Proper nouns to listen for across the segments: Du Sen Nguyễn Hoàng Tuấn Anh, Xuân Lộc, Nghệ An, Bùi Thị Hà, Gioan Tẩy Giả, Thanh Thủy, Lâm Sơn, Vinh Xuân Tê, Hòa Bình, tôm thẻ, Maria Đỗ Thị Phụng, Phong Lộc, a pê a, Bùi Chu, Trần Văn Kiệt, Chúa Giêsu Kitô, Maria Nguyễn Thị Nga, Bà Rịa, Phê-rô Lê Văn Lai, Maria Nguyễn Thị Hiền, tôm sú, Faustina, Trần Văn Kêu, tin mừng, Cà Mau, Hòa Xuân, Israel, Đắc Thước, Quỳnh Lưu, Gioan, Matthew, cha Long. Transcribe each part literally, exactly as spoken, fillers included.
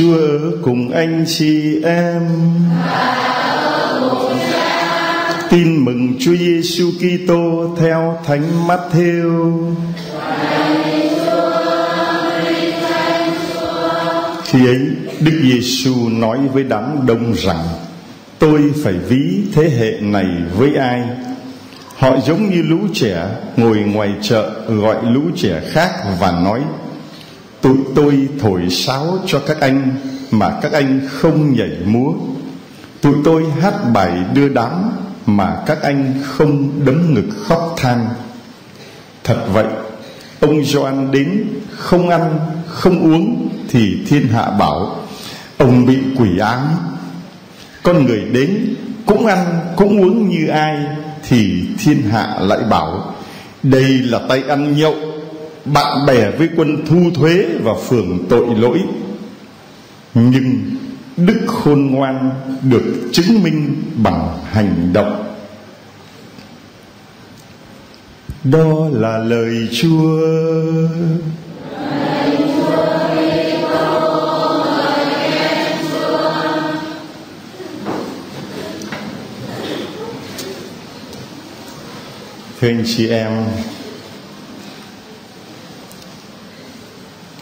Chúa ở cùng anh chị em. Tin mừng Chúa Giêsu Kitô theo Thánh Matthew. Khi ấy Đức Giêsu nói với đám đông rằng: tôi phải ví thế hệ này với ai? Họ giống như lũ trẻ ngồi ngoài chợ gọi lũ trẻ khác và nói: tụi tôi thổi sáo cho các anh mà các anh không nhảy múa, tụi tôi hát bài đưa đám mà các anh không đấm ngực khóc than. Thật vậy, ông Gioan đến không ăn không uống thì thiên hạ bảo ông bị quỷ ám. Con người đến cũng ăn cũng uống như ai thì thiên hạ lại bảo đây là tay ăn nhậu, bạn bè với quân thu thuế và phường tội lỗi. Nhưng đức khôn ngoan được chứng minh bằng hành động. Đó là lời Chúa. Thưa anh chị em,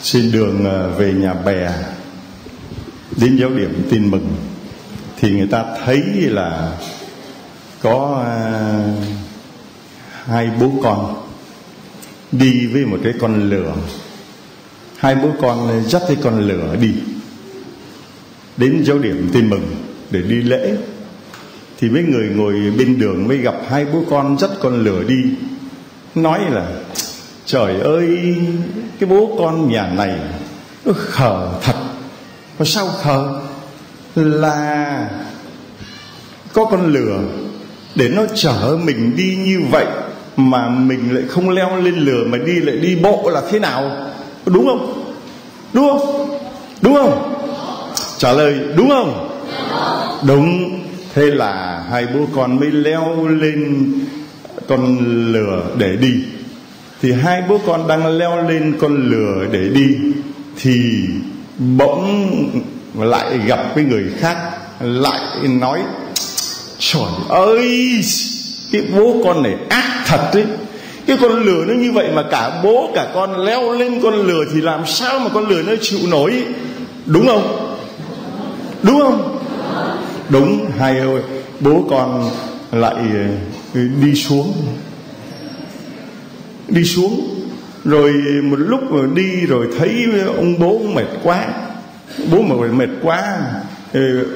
trên đường về nhà bè đến giáo điểm tin mừng thì người ta thấy là có hai bố con đi với một cái con lừa. Hai bố con dắt cái con lừa đi đến giáo điểm tin mừng để đi lễ. Thì mấy người ngồi bên đường mới gặp hai bố con dắt con lừa đi, nói là trời ơi, cái bố con nhà này nó khờ thật. Mà sao khờ? Là có con lừa để nó chở mình đi như vậy mà mình lại không leo lên lừa mà đi, lại đi bộ là thế nào? Đúng không? Đúng không? Đúng không? Trả lời đúng không? Đúng. Thế là hai bố con mới leo lên con lừa để đi. Thì hai bố con đang leo lên con lừa để đi thì bỗng lại gặp cái người khác lại nói: trời ơi, cái bố con này ác thật đấy. Cái con lừa nó như vậy mà cả bố cả con leo lên con lừa thì làm sao mà con lừa nó chịu nổi? Đúng không? Đúng không? Đúng. Hai bố con lại đi xuống. Đi xuống rồi một lúc rồi đi rồi thấy ông bố mệt quá. Bố mà mệt quá,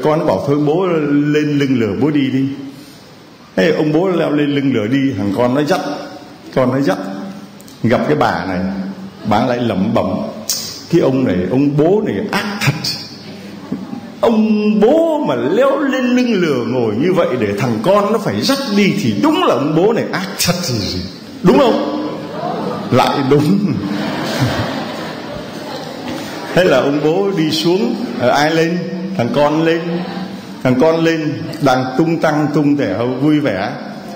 con bảo thôi bố lên lưng lửa bố đi đi. Thế ông bố leo lên lưng lửa đi. Thằng con nó dắt Con nó dắt gặp cái bà này, bà lại lẩm bẩm: cái ông này, ông bố này ác thật. Ông bố mà leo lên lưng lửa ngồi như vậy để thằng con nó phải dắt đi thì đúng là ông bố này ác thật gì gì. Đúng không? Lại đúng. Thế là ông bố đi xuống. Ai lên? Thằng con lên. Thằng con lên đang tung tăng tung tẻ vui vẻ,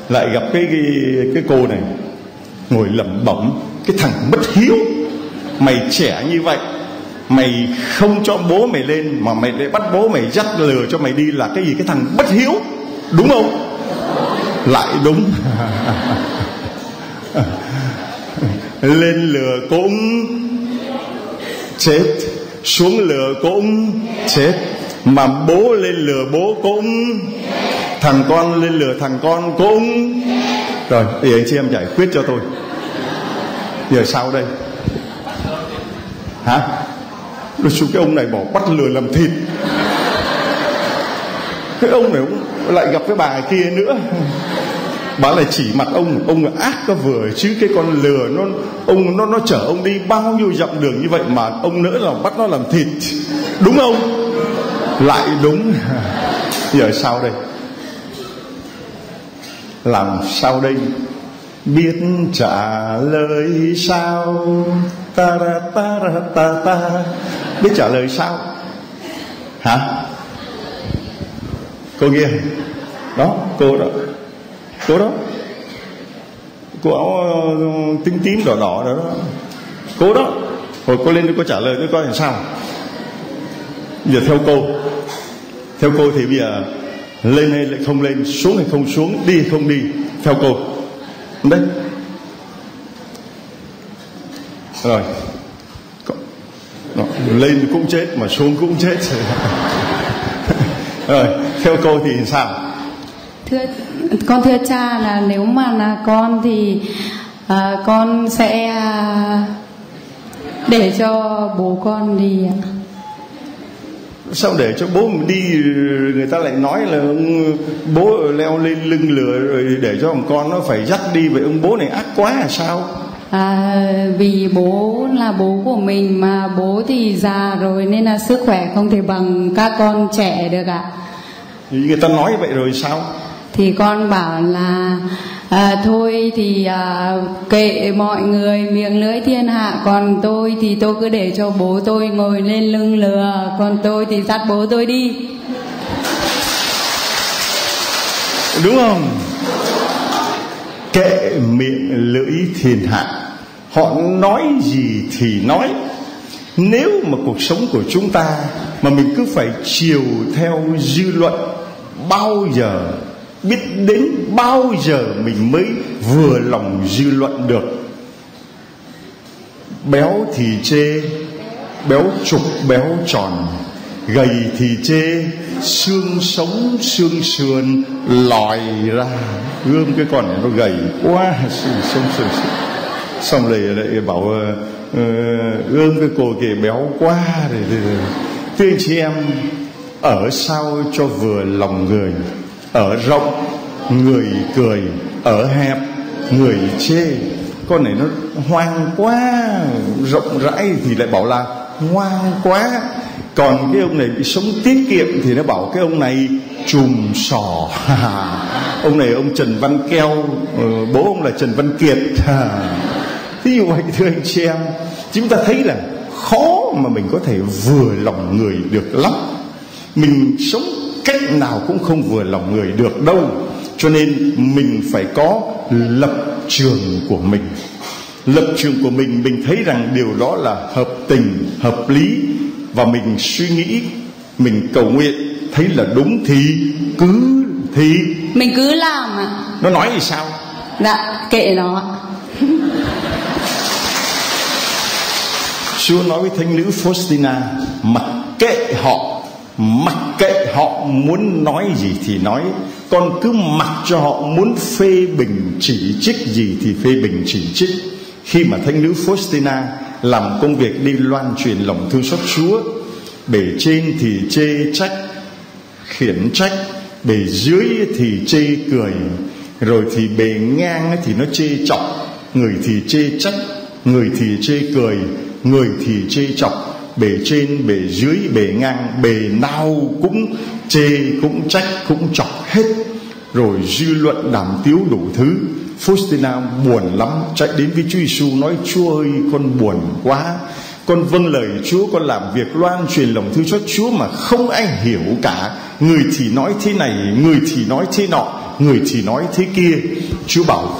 lại gặp cái, cái, cái cô này ngồi lẩm bẩm: cái thằng bất hiếu, mày trẻ như vậy, mày không cho bố mày lên mà mày lại bắt bố mày dắt lừa cho mày đi là cái gì? Cái thằng bất hiếu. Đúng không? Lại đúng. Lên lừa cũng chết, xuống lừa cũng chết, mà bố lên lừa bố cũng, thằng con lên lừa thằng con cũng. Rồi thì anh chị em giải quyết cho tôi, giờ sao đây? Hả? Rồi xuống cái ông này bỏ bắt lừa làm thịt. Cái ông này cũng lại gặp cái bà kia nữa, bà lại chỉ mặt ông. Ông là ác có vừa chứ, cái con lừa nó ông nó nó chở ông đi bao nhiêu dặm đường như vậy mà ông nữa là bắt nó làm thịt. Đúng không? Lại đúng. Giờ sao đây? Làm sao đây? Biết trả lời sao? Ta ra ta ra ta ta. Biết trả lời sao? Hả? Cô kia đó, cô đó, cô đó, cô áo tím tím đỏ đỏ đó, đó. Cô đó. Rồi cô lên đi, cô trả lời tôi coi làm sao. Bây giờ theo cô, theo cô thì bây giờ lên hay không lên, xuống hay không xuống, đi hay không đi, theo cô đấy. Rồi lên cũng chết mà xuống cũng chết. Rồi theo cô thì sao? Thưa con, thưa cha, là nếu mà là con thì à, con sẽ à, để cho bố con đi. Sao để cho bố mình đi? Người ta lại nói là ông bố leo lên lưng lừa rồi để cho ông con nó phải dắt đi, vậy ông bố này ác quá là sao? À, vì bố là bố của mình mà, bố thì già rồi nên là sức khỏe không thể bằng các con trẻ được ạ. Người ta nói vậy rồi sao? Thì con bảo là à, thôi thì à, kệ mọi người, miệng lưỡi thiên hạ, còn tôi thì tôi cứ để cho bố tôi ngồi lên lưng lừa, còn tôi thì dắt bố tôi đi, đúng không? Kệ miệng lưỡi thiên hạ, họ nói gì thì nói. Nếu mà cuộc sống của chúng ta mà mình cứ phải chiều theo dư luận, bao giờ, biết đến bao giờ mình mới vừa lòng dư luận được? Béo thì chê, béo trục béo tròn, gầy thì chê, xương sống xương sườn lòi ra, gươm cái con này nó gầy quá, xương sống xương sườn. Xong rồi lại bảo uh, gươm cái cô kia béo quá. Thưa anh chị em, ở sao cho vừa lòng người. Ở rộng người cười, ở hẹp người chê. Con này nó hoang quá, rộng rãi thì lại bảo là ngoan quá. Còn cái ông này bị sống tiết kiệm thì nó bảo cái ông này trùm sò. Ông này ông Trần Văn Kêu, bố ông là Trần Văn Kiệt. Thế như vậy thưa anh chị em, chúng ta thấy là khó mà mình có thể vừa lòng người được lắm. Mình sống cách nào cũng không vừa lòng người được đâu. Cho nên mình phải có lập trường của mình. Lập trường của mình, mình thấy rằng điều đó là hợp tình, hợp lý, và mình suy nghĩ, mình cầu nguyện, thấy là đúng thì cứ thì mình cứ làm ạ. Nó nói thì sao? Dạ, kệ nó. Chúa nói với thánh nữ Faustina, mặc kệ họ, mặc kệ họ muốn nói gì thì nói, con cứ mặc cho họ muốn phê bình chỉ trích gì thì phê bình chỉ trích. Khi mà thánh nữ Faustina làm công việc đi loan truyền lòng thương xót Chúa, bề trên thì chê trách, khiển trách, bề dưới thì chê cười, rồi thì bề ngang thì nó chê chọc, người thì chê trách, người thì chê cười, người thì chê chọc, bề trên, bề dưới, bề ngang, bề nào cũng chê, cũng trách, cũng chọc hết. Rồi dư luận đàm tiếu đủ thứ. Faustina buồn lắm, chạy đến với Chúa Giêsu nói: Chúa ơi, con buồn quá, con vâng lời Chúa, con làm việc loan truyền lòng thương xót Chúa mà không ai hiểu cả. Người thì nói thế này, người thì nói thế nọ, người thì nói thế kia. Chúa bảo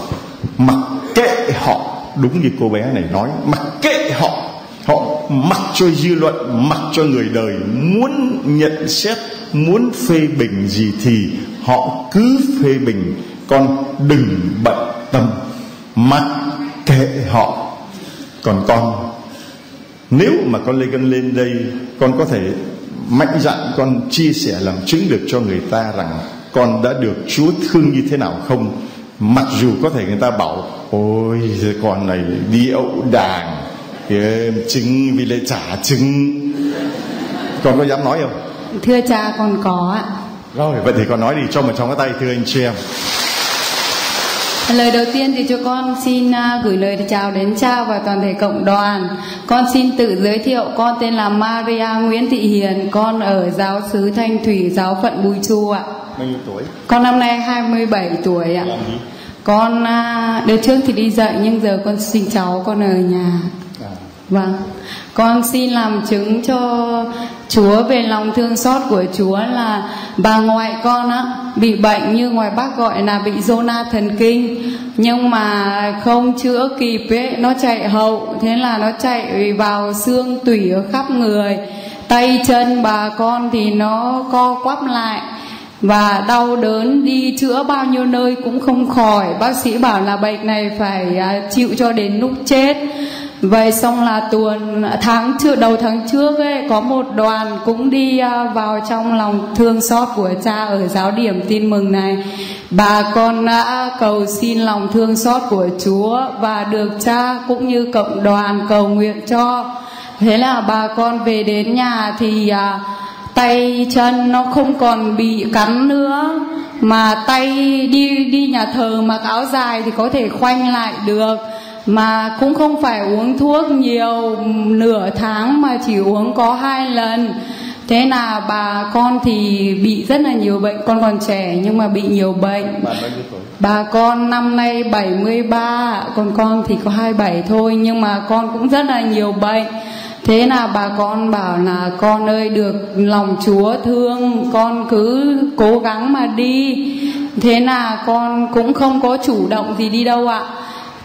mặc kệ họ, đúng như cô bé này nói, mặc kệ họ. Họ mặc cho dư luận, mặc cho người đời muốn nhận xét, muốn phê bình gì thì họ cứ phê bình, con đừng bận tâm, mặc kệ họ. Còn con, nếu mà con lên cân lên đây, con có thể mạnh dạn con chia sẻ làm chứng được cho người ta rằng con đã được Chúa thương như thế nào không? Mặc dù có thể người ta bảo ôi con này đi ậu đàng, chứng vì lệ trả chứng, con có dám nói không? Thưa cha, con có ạ. Rồi vậy thì con nói đi, cho một trong cái tay thưa anh chị em. Lời đầu tiên thì cho con xin gửi lời chào đến cha và toàn thể cộng đoàn. Con xin tự giới thiệu, con tên là Maria Nguyễn Thị Hiền, con ở giáo xứ Thanh Thủy, giáo phận Bùi Chu ạ. Bao nhiêu tuổi? Con năm nay hai mươi bảy tuổi ạ. Con đợt trước thì đi dạy nhưng giờ con sinh cháu, con ở nhà. Vâng, con xin làm chứng cho Chúa về lòng thương xót của Chúa là bà ngoại con á, bị bệnh như ngoài bác gọi là bị zona thần kinh, nhưng mà không chữa kịp ấy, nó chạy hậu, thế là nó chạy vào xương tủy ở khắp người. Tay chân bà con thì nó co quắp lại và đau đớn, đi chữa bao nhiêu nơi cũng không khỏi. Bác sĩ bảo là bệnh này phải chịu cho đến lúc chết. Vậy xong là tuần tháng trước, đầu tháng trước ấy, có một đoàn cũng đi vào trong lòng thương xót của cha ở giáo điểm Tin Mừng này. Bà con đã cầu xin lòng thương xót của Chúa và được cha cũng như cộng đoàn cầu nguyện cho. Thế là bà con về đến nhà thì à, tay chân nó không còn bị cắn nữa, mà tay đi đi nhà thờ mặc áo dài thì có thể khoanh lại được, mà cũng không phải uống thuốc nhiều, nửa tháng mà chỉ uống có hai lần. Thế là bà con thì bị rất là nhiều bệnh, con còn trẻ nhưng mà bị nhiều bệnh. Bà con năm nay bảy mươi ba, còn con thì có hai mươi bảy thôi, nhưng mà con cũng rất là nhiều bệnh. Thế là bà con bảo là con ơi, được lòng Chúa thương, con cứ cố gắng mà đi. Thế là con cũng không có chủ động gì đi đâu ạ.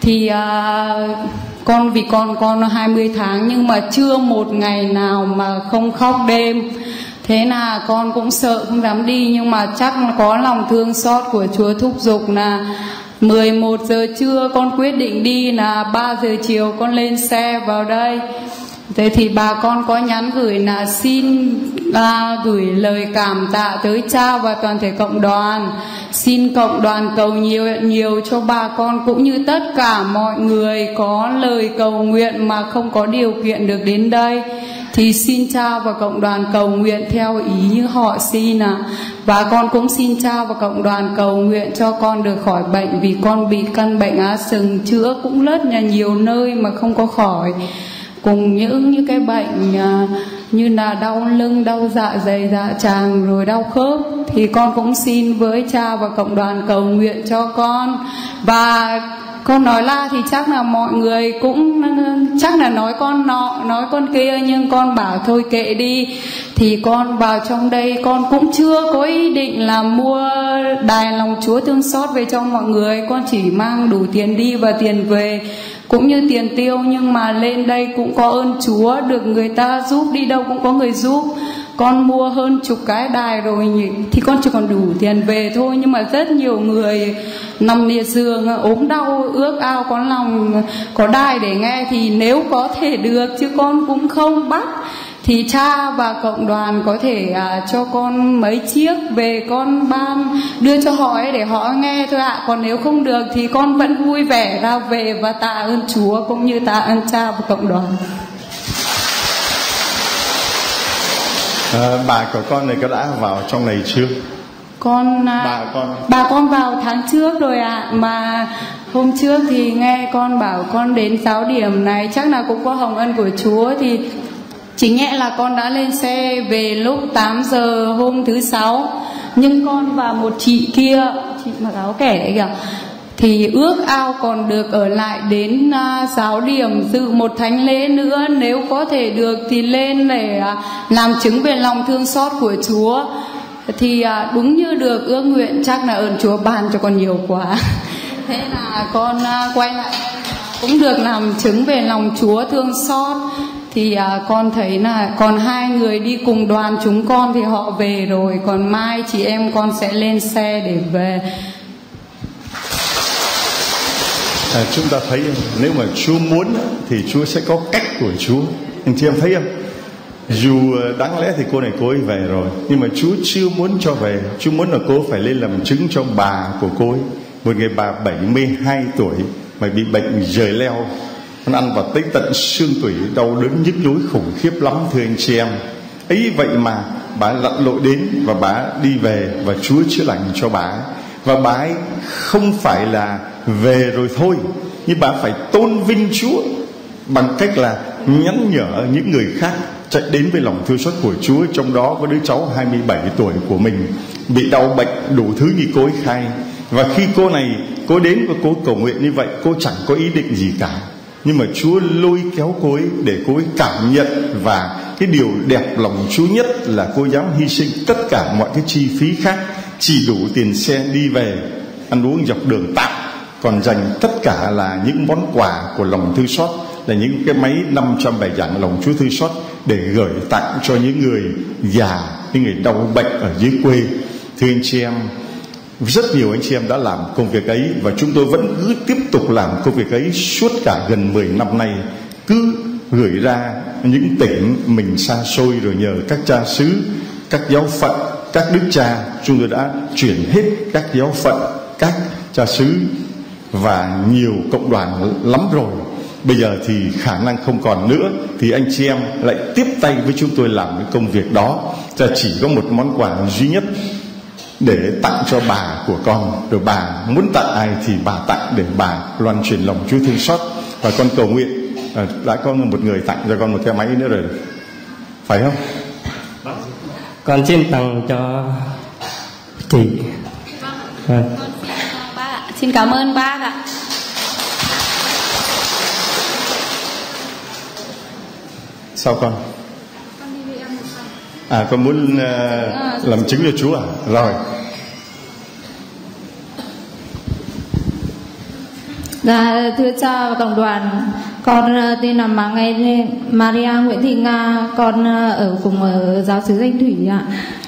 Thì uh, con vì con con hai mươi tháng nhưng mà chưa một ngày nào mà không khóc đêm. Thế là con cũng sợ không dám đi, nhưng mà chắc có lòng thương xót của Chúa thúc giục là mười một giờ trưa con quyết định đi, là ba giờ chiều con lên xe vào đây. Thế thì bà con có nhắn gửi là xin à, gửi lời cảm tạ tới cha và toàn thể cộng đoàn. Xin cộng đoàn cầu nhiều nhiều cho bà con cũng như tất cả mọi người có lời cầu nguyện mà không có điều kiện được đến đây. Thì xin cha và cộng đoàn cầu nguyện theo ý như họ xin à. Và con cũng xin cha và cộng đoàn cầu nguyện cho con được khỏi bệnh, vì con bị căn bệnh á sừng chữa cũng rất là nhiều nơi mà không có khỏi. Cùng những những cái bệnh như là đau lưng, đau dạ dày, dạ tràng, rồi đau khớp. Thì con cũng xin với cha và cộng đoàn cầu nguyện cho con. Và con nói la thì chắc là mọi người cũng chắc là nói con nọ, nói con kia, nhưng con bảo thôi kệ đi. Thì con vào trong đây con cũng chưa có ý định là mua đài lòng Chúa thương xót về cho mọi người. Con chỉ mang đủ tiền đi và tiền về cũng như tiền tiêu, nhưng mà lên đây cũng có ơn Chúa, được người ta giúp, đi đâu cũng có người giúp. Con mua hơn chục cái đài rồi thì con chỉ còn đủ tiền về thôi, nhưng mà rất nhiều người nằm liệt giường ốm đau ước ao có lòng có đài để nghe thì nếu có thể được, chứ con cũng không bắt. Thì cha và cộng đoàn có thể à, cho con mấy chiếc về con ban đưa cho họ ấy để họ nghe thôi ạ. À. Còn nếu không được thì con vẫn vui vẻ ra về và tạ ơn Chúa cũng như tạ ơn cha và cộng đoàn. À, bà của con này có đã vào trong này chưa? Con à, bà con bà con vào tháng trước rồi ạ. À, mà hôm trước thì nghe con bảo con đến giáo điểm này chắc là cũng có hồng ân của Chúa, thì chính nhẹ là con đã lên xe về lúc tám giờ hôm thứ sáu. Nhưng con và một chị kia, chị mặc áo kẻ đấy kìa, thì ước ao còn được ở lại đến giáo điểm dự một thánh lễ nữa, nếu có thể được thì lên để làm chứng về lòng thương xót của Chúa. Thì đúng như được ước nguyện, chắc là ơn Chúa ban cho con nhiều quá. Thế là con quay lại cũng được làm chứng về lòng Chúa thương xót. Thì à, con thấy là còn hai người đi cùng đoàn chúng con thì họ về rồi, còn mai chị em con sẽ lên xe để về. À, chúng ta thấy nếu mà Chúa muốn thì Chúa sẽ có cách của Chúa, anh chị em thấy không? Dù đáng lẽ thì cô này cô ấy về rồi, nhưng mà Chúa chưa muốn cho về. Chúa muốn là cô phải lên làm chứng cho bà của cô ấy, một người bà bảy mươi hai tuổi mà bị bệnh giời leo, nó ăn vào tới tận xương tủy, đau đớn nhức nhối khủng khiếp lắm thưa anh chị em. Ấy vậy mà bà lặn lội đến và bà đi về và Chúa chữa lành cho bà. Và bà ấy không phải là về rồi thôi, nhưng bà phải tôn vinh Chúa bằng cách là nhắn nhở những người khác chạy đến với lòng thương xót của Chúa. Trong đó có đứa cháu hai mươi bảy tuổi của mình bị đau bệnh đủ thứ như cô ấy khai. Và khi cô này cô đến và cô cầu nguyện như vậy, cô chẳng có ý định gì cả, nhưng mà Chúa lôi kéo cô ấy để cô ấy cảm nhận. Và cái điều đẹp lòng Chúa nhất là cô dám hy sinh tất cả mọi cái chi phí khác, chỉ đủ tiền xe đi về, ăn uống dọc đường tạm, còn dành tất cả là những món quà của lòng thương xót, là những cái máy năm trăm bài giảng lòng Chúa thương xót để gửi tặng cho những người già, những người đau bệnh ở dưới quê. Thưa anh chị em, rất nhiều anh chị em đã làm công việc ấy, và chúng tôi vẫn cứ tiếp tục làm công việc ấy suốt cả gần mười năm nay, cứ gửi ra những tỉnh mình xa xôi, rồi nhờ các cha xứ, các giáo phận, các đức cha, chúng tôi đã chuyển hết các giáo phận, các cha xứ và nhiều cộng đoàn lắm rồi. Bây giờ thì khả năng không còn nữa, thì anh chị em lại tiếp tay với chúng tôi làm cái công việc đó. Và chỉ có một món quà duy nhất để tặng cho bà của con, rồi bà muốn tặng ai thì bà tặng, để bà loan truyền lòng Chúa thương xót. Và con cầu nguyện à, đã có một người tặng cho con một cái máy nữa rồi, phải không? Con xin tặng cho chị. À. Xin cảm ơn bác ạ. Sao con? À, con muốn uh, làm chứng cho chú à? Rồi. Dạ, thưa cha và cộng đoàn, con tên là Maria Nguyễn Thị Nga, con ở cùng ở giáo xứ Thanh Thủy ạ.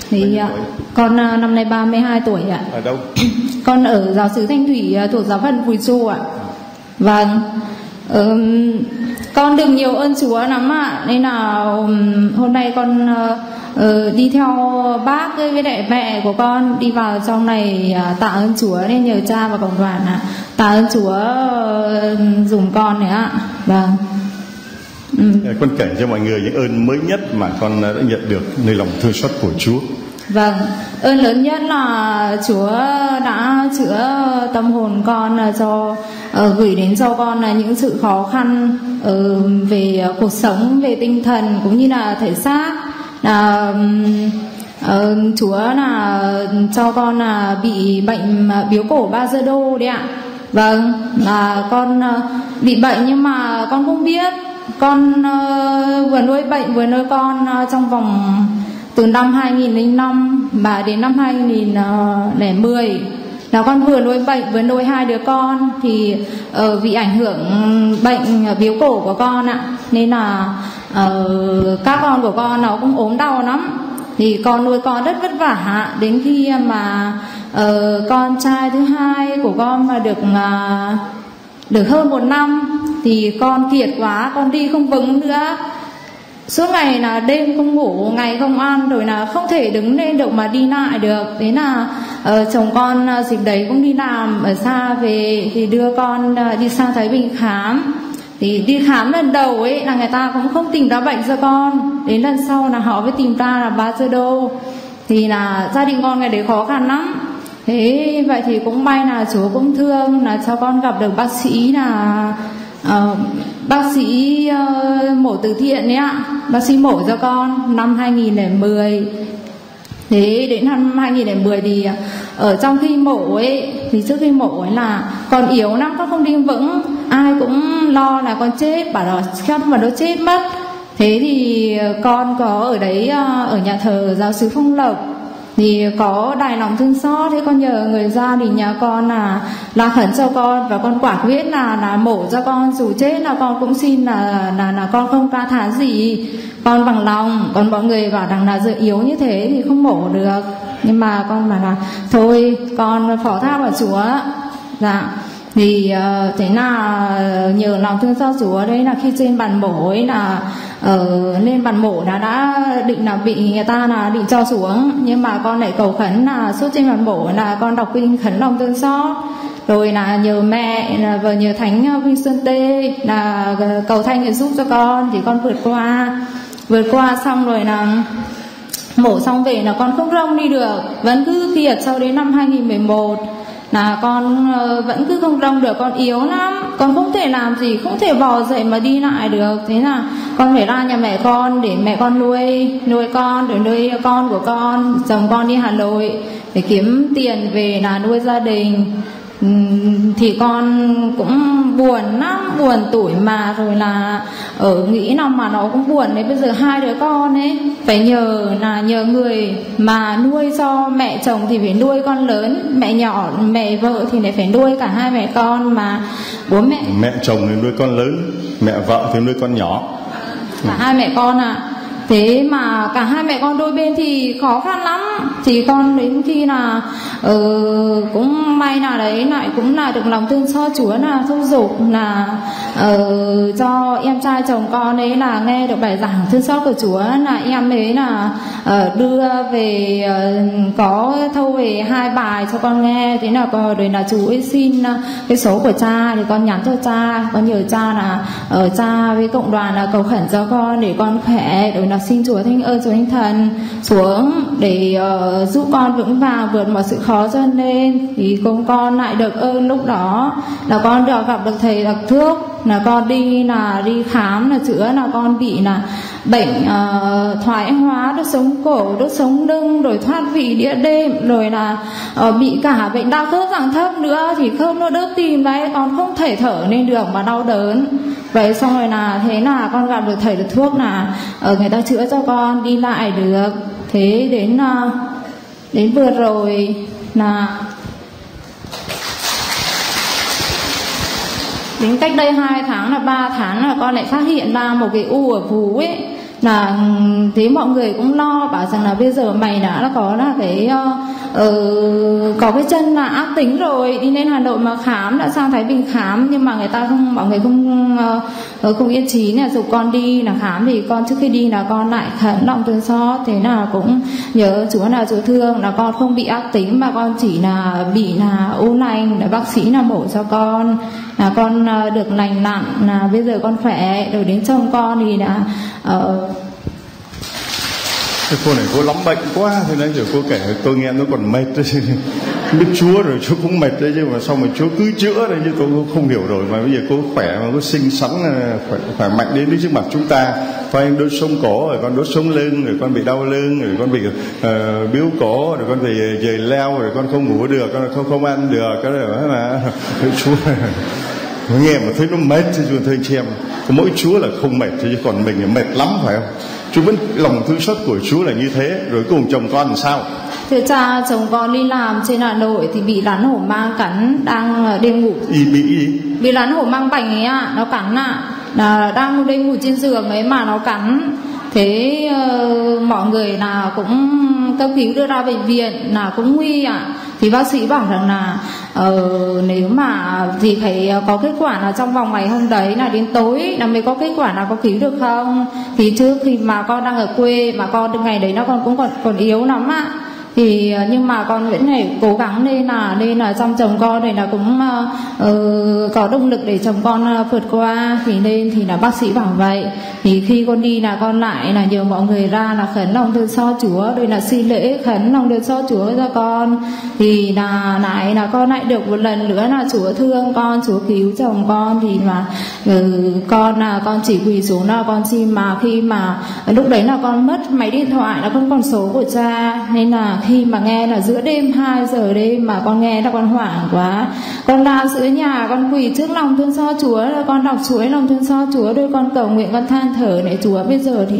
Thì con năm nay ba mươi hai tuổi ạ. Ở đâu? Con ở giáo xứ Thanh Thủy thuộc giáo phận Bùi Chu ạ. Vâng. Um, con được nhiều ơn Chúa lắm ạ, nên là um, hôm nay con uh, đi theo bác với lại mẹ của con đi vào trong này uh, tạ ơn Chúa, nên nhờ cha và cộng đoàn ạ, tạ ơn Chúa uh, dùng con này ạ. Vâng. um. Con kể cho mọi người những ơn mới nhất mà con đã nhận được nơi lòng thương xót của Chúa. Vâng, ơn lớn nhất là Chúa đã chữa tâm hồn con, cho gửi đến cho con những sự khó khăn về cuộc sống, về tinh thần cũng như là thể xác. Là Chúa là cho con là bị bệnh biếu cổ ba giơ đô đấy ạ. Vâng, là con bị bệnh nhưng mà con không biết. Con vừa nuôi bệnh vừa nuôi con trong vòng từ năm hai nghìn không trăm lẻ năm mà đến năm hai nghìn không trăm lẻ mười là con vừa nuôi bệnh vừa nuôi hai đứa con. Thì uh, vì ảnh hưởng bệnh biếu cổ của con ạ, nên là uh, các con của con nó cũng ốm đau lắm. Thì con nuôi con rất vất vả, đến khi mà uh, con trai thứ hai của con mà được uh, được hơn một năm thì con kiệt quá, con đi không vững nữa. Suốt ngày là đêm không ngủ, ngày không ăn, rồi là không thể đứng lên được mà đi lại được. Thế là uh, chồng con uh, dịp đấy cũng đi làm ở xa về, thì đưa con uh, đi sang Thái Bình khám. Thì đi khám lần đầu ấy là người ta cũng không tìm ra bệnh cho con, đến lần sau là họ mới tìm ra là ba giơ đô. Thì là gia đình con ngày đấy khó khăn lắm. Thế vậy thì cũng may là Chúa cũng thương, là cho con gặp được bác sĩ là Uh, bác sĩ uh, mổ từ thiện ấy ạ. Bác sĩ mổ cho con năm hai nghìn không trăm lẻ mười. Thế đến năm hai nghìn không trăm lẻ mười thì ở trong khi mổ ấy, thì trước khi mổ ấy là con yếu lắm, con không đi vững, ai cũng lo là con chết, bảo là chắc mà nó chết mất. Thế thì con có ở đấy, uh, ở nhà thờ giáo xứ Phong Lộc thì có đài lòng thương xót, thế con nhờ người gia đình nhà con là là khẩn cho con, và con quả quyết là là mổ cho con, dù chết là con cũng xin là là là con không ca thán gì, con bằng lòng. Còn mọi người bảo rằng là dự yếu như thế thì không mổ được, nhưng mà con bảo là thôi con phó thác vào Chúa. Dạ. Thì uh, thế là nhờ lòng thương xót Chúa đấy, là khi trên bàn mổ ấy là ở lên bàn mổ đã đã định là bị người ta là định cho xuống, nhưng mà con lại cầu khấn là suốt trên bàn mổ là con đọc kinh khấn lòng thương xót, rồi là nhờ mẹ là vừa nhờ thánh Vinh Xuân Tê là cầu thanh để giúp cho con. Thì con vượt qua vượt qua xong rồi là mổ xong về là con không rong đi được, vẫn cứ kiệt. Sau đến năm hai nghìn không trăm mười một là con vẫn cứ không rong được, con yếu lắm, con không thể làm gì, không thể bò dậy mà đi lại được. Thế là con phải ra nhà mẹ con để mẹ con nuôi nuôi con, rồi nuôi con của con. Chồng con đi Hà Nội để kiếm tiền về là nuôi gia đình. Thì con cũng buồn lắm, buồn tủi mà, rồi là ở nghĩ nào mà nó cũng buồn đấy. Bây giờ hai đứa con ấy phải nhờ là nhờ người mà nuôi cho, mẹ chồng thì phải nuôi con lớn, mẹ nhỏ mẹ vợ thì lại phải nuôi cả hai mẹ con mà bố mẹ. Mẹ chồng thì nuôi con lớn, mẹ vợ thì nuôi con nhỏ, cả ừ. hai mẹ con ạ. À. Thế mà cả hai mẹ con đôi bên thì khó khăn lắm. Thì con đến khi là uh, cũng may là đấy lại cũng là được lòng thương xót Chúa là thúc giục là uh, cho em trai chồng con ấy là nghe được bài giảng thương xót của Chúa, là em ấy là uh, đưa về uh, có thâu về hai bài cho con nghe. Thế là có rồi là chú ấy xin cái số của cha, thì con nhắn cho cha, con nhờ cha là ở uh, cha với cộng đoàn là cầu khẩn cho con để con khỏe, rồi là xin Chúa Thánh ơn Chúa Thánh Thần xuống để uh, giúp con vững vàng vượt mọi sự khó khăn lên. Thì con con lại được ơn lúc đó là con được gặp được thầy Đắc Thước, là con đi là đi khám là chữa là con bị là bệnh uh, thoái hóa đốt sống cổ, đốt sống lưng, rồi thoát vị đĩa đệm, rồi là uh, bị cả bệnh đau khớp dạng thấp nữa, thì khớp nó đớp tìm đấy, con không thể thở nên được mà đau đớn vậy. Xong rồi là thế là con gặp được thầy Đắc Thước là uh, người ta chữa cho con đi lại được. Thế đến uh, đến vừa rồi là đến cách đây hai tháng là ba tháng là con lại phát hiện ra một cái u ở vú ấy. Là thế mọi người cũng lo bảo rằng là bây giờ mày đã có là cái uh, có cái chân là ác tính rồi, đi lên Hà Nội mà khám, đã sang Thái Bình khám, nhưng mà người ta không, mọi người không uh, không yên trí là dục con đi là khám. Thì con trước khi đi là con lại khẩn động thương xót, thế là cũng nhớ Chúa là Chúa thương là con không bị ác tính mà con chỉ là bị là u lành, là bác sĩ là mổ cho con, là con uh, được lành lặn, là bây giờ con khỏe. Rồi đến chồng con thì đã uh, cô này cô lắm bệnh quá, thế nãy giờ cô kể tôi nghe nó còn mệt đấy. Biết Chúa rồi Chúa cũng mệt đấy, chứ mà sao mà Chúa cứ chữa đấy, chứ tôi không hiểu rồi. Mà bây giờ cô khỏe mà cô xinh xắn khỏe, khỏe mạnh đến đứng trước mặt chúng ta. Coi em đốt sống cổ rồi, con đốt sống lưng rồi, con bị đau lưng rồi, con bị uh, biếu cổ rồi, con bị dày leo rồi, con không ngủ được, con không không ăn được, cái đó là Chúa. Nghe mà thấy nó mệt chứ Chúa, thưa anh chị em, mỗi Chúa là không mệt chứ còn mình là mệt lắm phải không? Chúa vẫn lòng thương xót của Chúa là như thế. Rồi cùng chồng con làm sao? Thưa cha, chồng con đi làm trên Hà Nội thì bị rắn hổ mang cắn đang đêm ngủ. Ý, bị ý. Bị rắn hổ mang bành ấy ạ, à, nó cắn ạ, à, đang đêm ngủ trên giường ấy mà nó cắn. Thế uh, mọi người là cũng cấp cứu đưa ra bệnh viện là cũng nguy ạ. À. Thì bác sĩ bảo rằng là uh, nếu mà thì phải có kết quả là trong vòng ngày hôm đấy là đến tối là mới có kết quả là có cứu được không. Thì trước khi mà con đang ở quê mà con ngày đấy nó con cũng còn còn yếu lắm ạ. À. Thì nhưng mà con vẫn phải cố gắng nên là nên là trong chồng con này là cũng uh, có động lực để chồng con uh, vượt qua. Thì nên thì là bác sĩ bảo vậy. Thì khi con đi là con lại là nhờ mọi người ra là khấn lòng thương xót Chúa, rồi là xin lễ khấn lòng thương xót Chúa cho con. Thì là lại là con lại được một lần nữa là Chúa thương con, Chúa cứu chồng con. Thì mà uh, con là con chỉ quỳ xuống là con xin, mà khi mà lúc đấy là con mất máy điện thoại, là con còn số của cha, nên là khi mà nghe là giữa đêm hai giờ đêm mà con nghe là con hoảng quá. Con lao giữa nhà, con quỳ trước lòng thương xót Chúa, con đọc chuỗi lòng thương xót Chúa, đôi con cầu nguyện, con than thở để Chúa bây giờ thì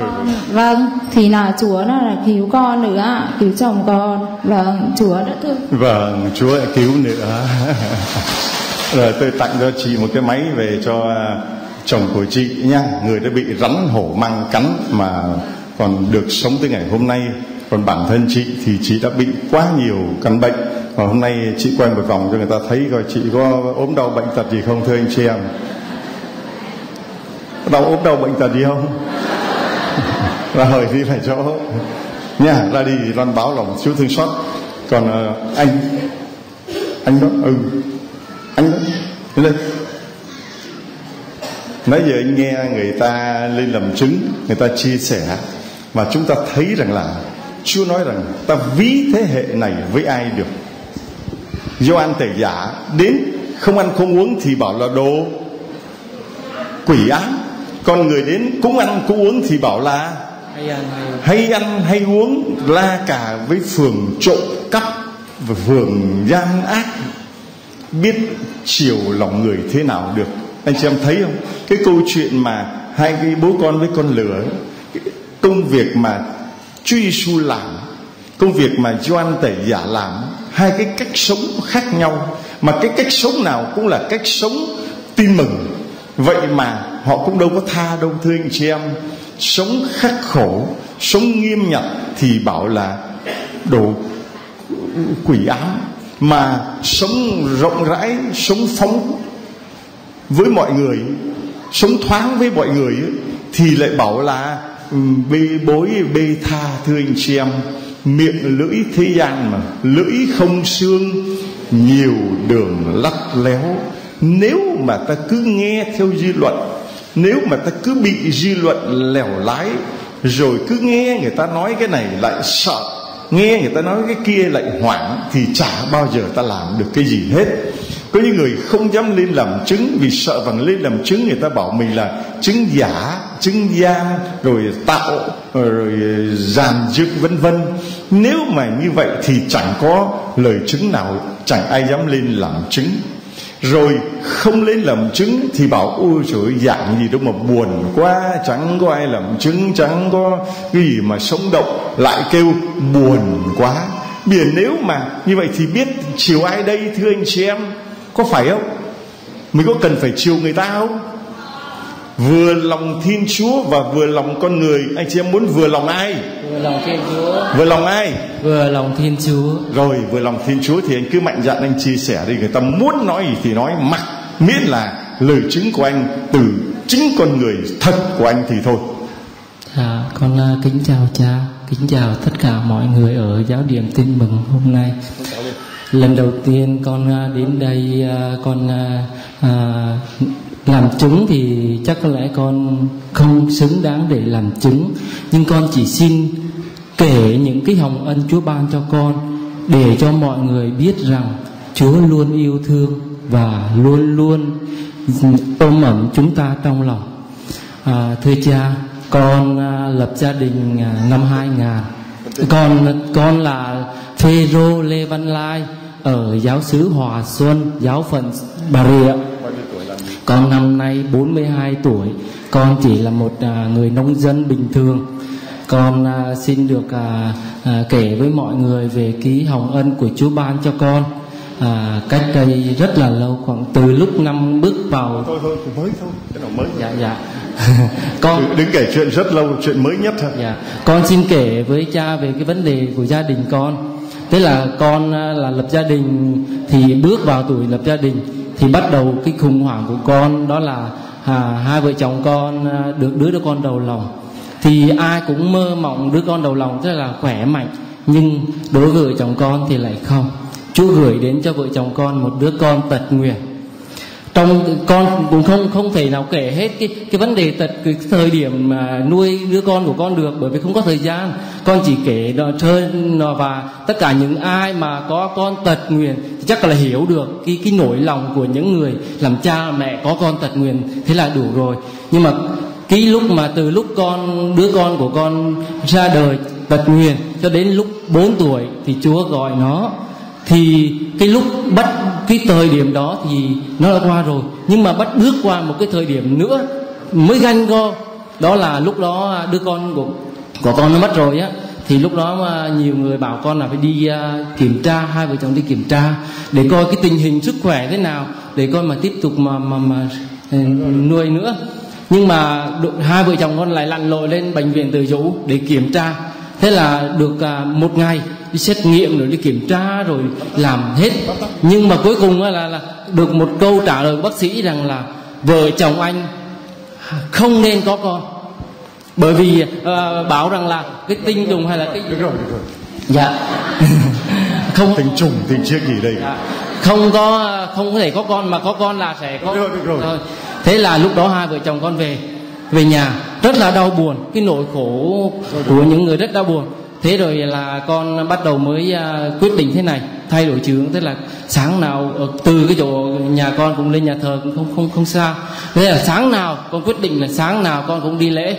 con... Vâng, thì là Chúa là, là cứu con nữa, cứu chồng con. Vâng, Chúa đã thương. Vâng, Chúa đã cứu nữa. Rồi tôi tặng cho chị một cái máy về cho chồng của chị nha, người đã bị rắn hổ mang cắn mà còn được sống tới ngày hôm nay. Còn bản thân chị thì chị đã bị quá nhiều căn bệnh. Và hôm nay chị quay một vòng cho người ta thấy coi chị có ốm đau bệnh tật gì không, thưa anh chị em? Đau ốm đau bệnh tật gì không? Rồi đi phải chỗ nha, ra đi loan báo lòng Chúa thương xót. Còn uh, anh Anh đó, ừ anh đó, đến đây. Nãy giờ anh nghe người ta lên làm chứng, người ta chia sẻ, và chúng ta thấy rằng là Chúa nói rằng ta ví thế hệ này với ai được? Gioan tẩy giả đến không ăn không uống thì bảo là đồ quỷ ác, con người đến cũng ăn cũng uống thì bảo là hay ăn hay, hay, ăn, hay uống, la cả với phường trộm cắp và phường gian ác, biết chiều lòng người thế nào được. Anh chị em thấy không? Cái câu chuyện mà hai cái bố con với con lừa, công việc mà Chúa Giêsu làm, công việc mà Gioan Tẩy Giả làm, hai cái cách sống khác nhau, mà cái cách sống nào cũng là cách sống tin mừng. Vậy mà họ cũng đâu có tha đâu, thưa anh chị em. sống khắc khổ, sống nghiêm nhập thì bảo là độ quỷ ám, mà sống rộng rãi, sống phóng với mọi người, sống thoáng với mọi người thì lại bảo là bê bối bê tha. Thưa anh chị em, miệng lưỡi thế gian mà, lưỡi không xương, nhiều đường lắt léo. Nếu mà ta cứ nghe theo dư luận, nếu mà ta cứ bị dư luận lèo lái, rồi cứ nghe người ta nói cái này lại sợ, nghe người ta nói cái kia lại hoảng, thì chả bao giờ ta làm được cái gì hết. Có những người không dám lên làm chứng vì sợ rằng lên làm chứng người ta bảo mình là chứng giả, chứng gian, rồi tạo, rồi giàn dựng vân vân. Nếu mà như vậy thì chẳng có lời chứng nào, chẳng ai dám lên làm chứng. Rồi không lên làm chứng thì bảo ôi trời ơi, dạng gì đâu mà buồn quá, chẳng có ai làm chứng, chẳng có cái gì mà sống động, lại kêu buồn quá. Biển nếu mà như vậy thì biết chiều ai đây thưa anh chị em, có phải không? Mình có cần phải chiều người ta không? Vừa lòng Thiên Chúa và vừa lòng con người. Anh chị em muốn vừa lòng ai? Vừa lòng Thiên Chúa. Vừa lòng ai? Vừa lòng Thiên Chúa. Rồi vừa lòng Thiên Chúa thì anh cứ mạnh dạn anh chia sẻ đi, người ta muốn nói gì thì nói, mặc miễn là lời chứng của anh từ chính con người thật của anh thì thôi. À, con kính chào cha, kính chào tất cả mọi người ở giáo điểm Tin Mừng hôm nay. Lần đầu tiên con đến đây, con à, làm chứng thì chắc có lẽ con không xứng đáng để làm chứng, nhưng con chỉ xin kể những cái hồng ân Chúa ban cho con để cho mọi người biết rằng Chúa luôn yêu thương và luôn luôn ôm ấm chúng ta trong lòng. À, thưa cha, con lập gia đình năm hai nghìn. Con con là Phê-rô Lê Văn Lai ở giáo xứ Hòa Xuân, giáo phận Bà Rịa. Con năm nay bốn mươi hai tuổi, con chỉ là một người nông dân bình thường. Con xin được kể với mọi người về cái hồng ân của Chúa ban cho con. À, cách đây rất là lâu, khoảng từ lúc năm bước vào thôi thôi mới thôi cái nào mới dạ dạ con đứng kể chuyện rất lâu, chuyện mới nhất thôi. Dạ, con xin kể với cha về cái vấn đề của gia đình con. Tức là con là lập gia đình thì bước vào tuổi lập gia đình thì bắt đầu cái khủng hoảng của con, đó là à, hai vợ chồng con được đứa đứa con đầu lòng thì ai cũng mơ mộng đứa con đầu lòng rất là khỏe mạnh, nhưng đối với vợ chồng con thì lại không. Chúa gửi đến cho vợ chồng con một đứa con tật nguyền. Trong con cũng không không thể nào kể hết cái cái vấn đề tật, cái thời điểm mà nuôi đứa con của con được, bởi vì không có thời gian. Con chỉ kể nó chơi nó, và tất cả những ai mà có con tật nguyền thì chắc là hiểu được cái cái nỗi lòng của những người làm cha mẹ có con tật nguyền, thế là đủ rồi. Nhưng mà cái lúc mà từ lúc con đứa con của con ra đời tật nguyền cho đến lúc bốn tuổi thì Chúa gọi nó, thì cái lúc bắt cái thời điểm đó thì nó đã qua rồi, nhưng mà bắt bước qua một cái thời điểm nữa mới ganh go, đó là lúc đó đứa con của, của con nó mất rồi á, thì lúc đó mà nhiều người bảo con là phải đi uh, kiểm tra, hai vợ chồng đi kiểm tra để coi cái tình hình sức khỏe thế nào để coi mà tiếp tục mà mà mà nuôi nữa. Nhưng mà hai vợ chồng con lại lặn lội lên bệnh viện Từ Dũ để kiểm tra. Thế là được uh, một ngày đi xét nghiệm rồi đi kiểm tra rồi làm hết, nhưng mà cuối cùng là, là được một câu trả lời của bác sĩ rằng là vợ chồng anh không nên có con, bởi vì uh, bảo rằng là cái tinh trùng hay là cái được rồi, được rồi. Dạ không tinh trùng tinh chiếc gì đây dạ. không có không có thể có con, mà có con là sẽ có. Được rồi, được rồi. Rồi. Thế là lúc đó hai vợ chồng con về về nhà rất là đau buồn, cái nỗi khổ của những người rất đau buồn. Thế rồi là con bắt đầu mới quyết định thế này, thay đổi chướng. Tức là sáng nào từ cái chỗ nhà con cũng lên nhà thờ cũng không không không xa. Thế là sáng nào con quyết định là sáng nào con cũng đi lễ.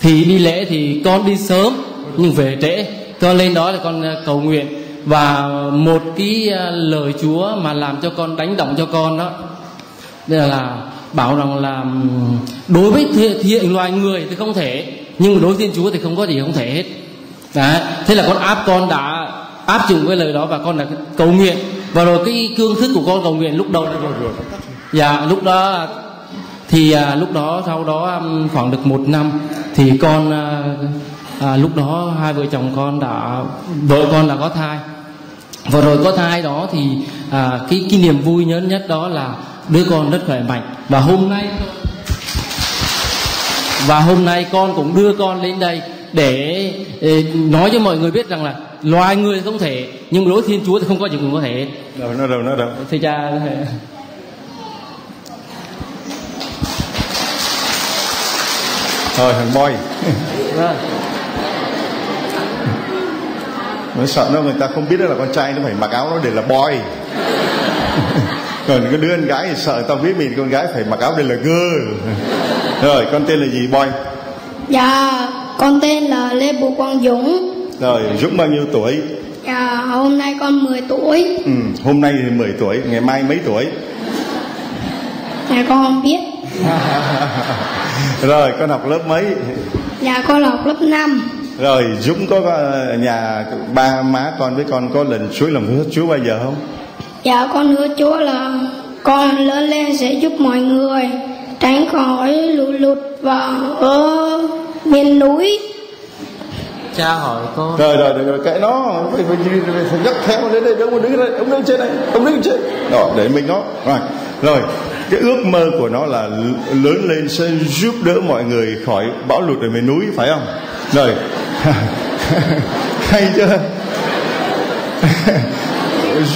Thì đi lễ thì con đi sớm nhưng về trễ. Cho lên đó là con cầu nguyện, và một cái lời Chúa mà làm cho con đánh động cho con đó là bảo rằng là đối với thiện loài người thì không thể, nhưng mà đối với Thiên Chúa thì không có gì không thể hết. Đấy. Thế là con áp con đã áp dụng cái lời đó và con đã cầu nguyện, và rồi cái cương thức của con cầu nguyện lúc đầu dạ lúc đó Thì à, lúc đó sau đó khoảng được một năm thì con à, à, lúc đó hai vợ chồng con đã vợ con đã có thai. Vừa rồi có thai đó thì à, cái cái niềm vui lớn nhất đó là đứa con rất khỏe mạnh. Và hôm nay và hôm nay con cũng đưa con lên đây để nói cho mọi người biết rằng là loài người không thể, nhưng lối Thiên Chúa thì không có gì cũng có thể. Đâu, nó đâu, nó đâu. Thưa cha. Thôi thằng boy. Nó sợ nó người ta không biết đó là con trai, nó phải mặc áo nó để là boy. Còn cái đứa con gái thì sợ tao biết mình con gái phải mặc áo để là girl. Rồi, con tên là gì boy? Dạ, con tên là Lê Bùi Quang Dũng. Rồi, Dũng bao nhiêu tuổi? Dạ, hôm nay con mười tuổi. Ừ, hôm nay thì mười tuổi, ngày mai mấy tuổi? Dạ, con không biết. Rồi, con học lớp mấy? Dạ, con học lớp năm. Rồi, Dũng có nhà ba má con với con có lần suối lòng hứa Chúa bao giờ không? Dạ, con hứa Chúa là con lớn lên sẽ giúp mọi người tránh khỏi lụt lụt và ở miền núi. Cha hỏi con. Rồi rồi rồi, rồi kệ nó, phải, phải, phải, phải nhắc theo đến đây, đứng đứng đây, đứng đứng trên đây, đứng đứng trên. Đó, để mình nó. Rồi, rồi cái ước mơ của nó là lớn lên sẽ giúp đỡ mọi người khỏi bão lụt ở miền núi, phải không? Rồi, hay chưa?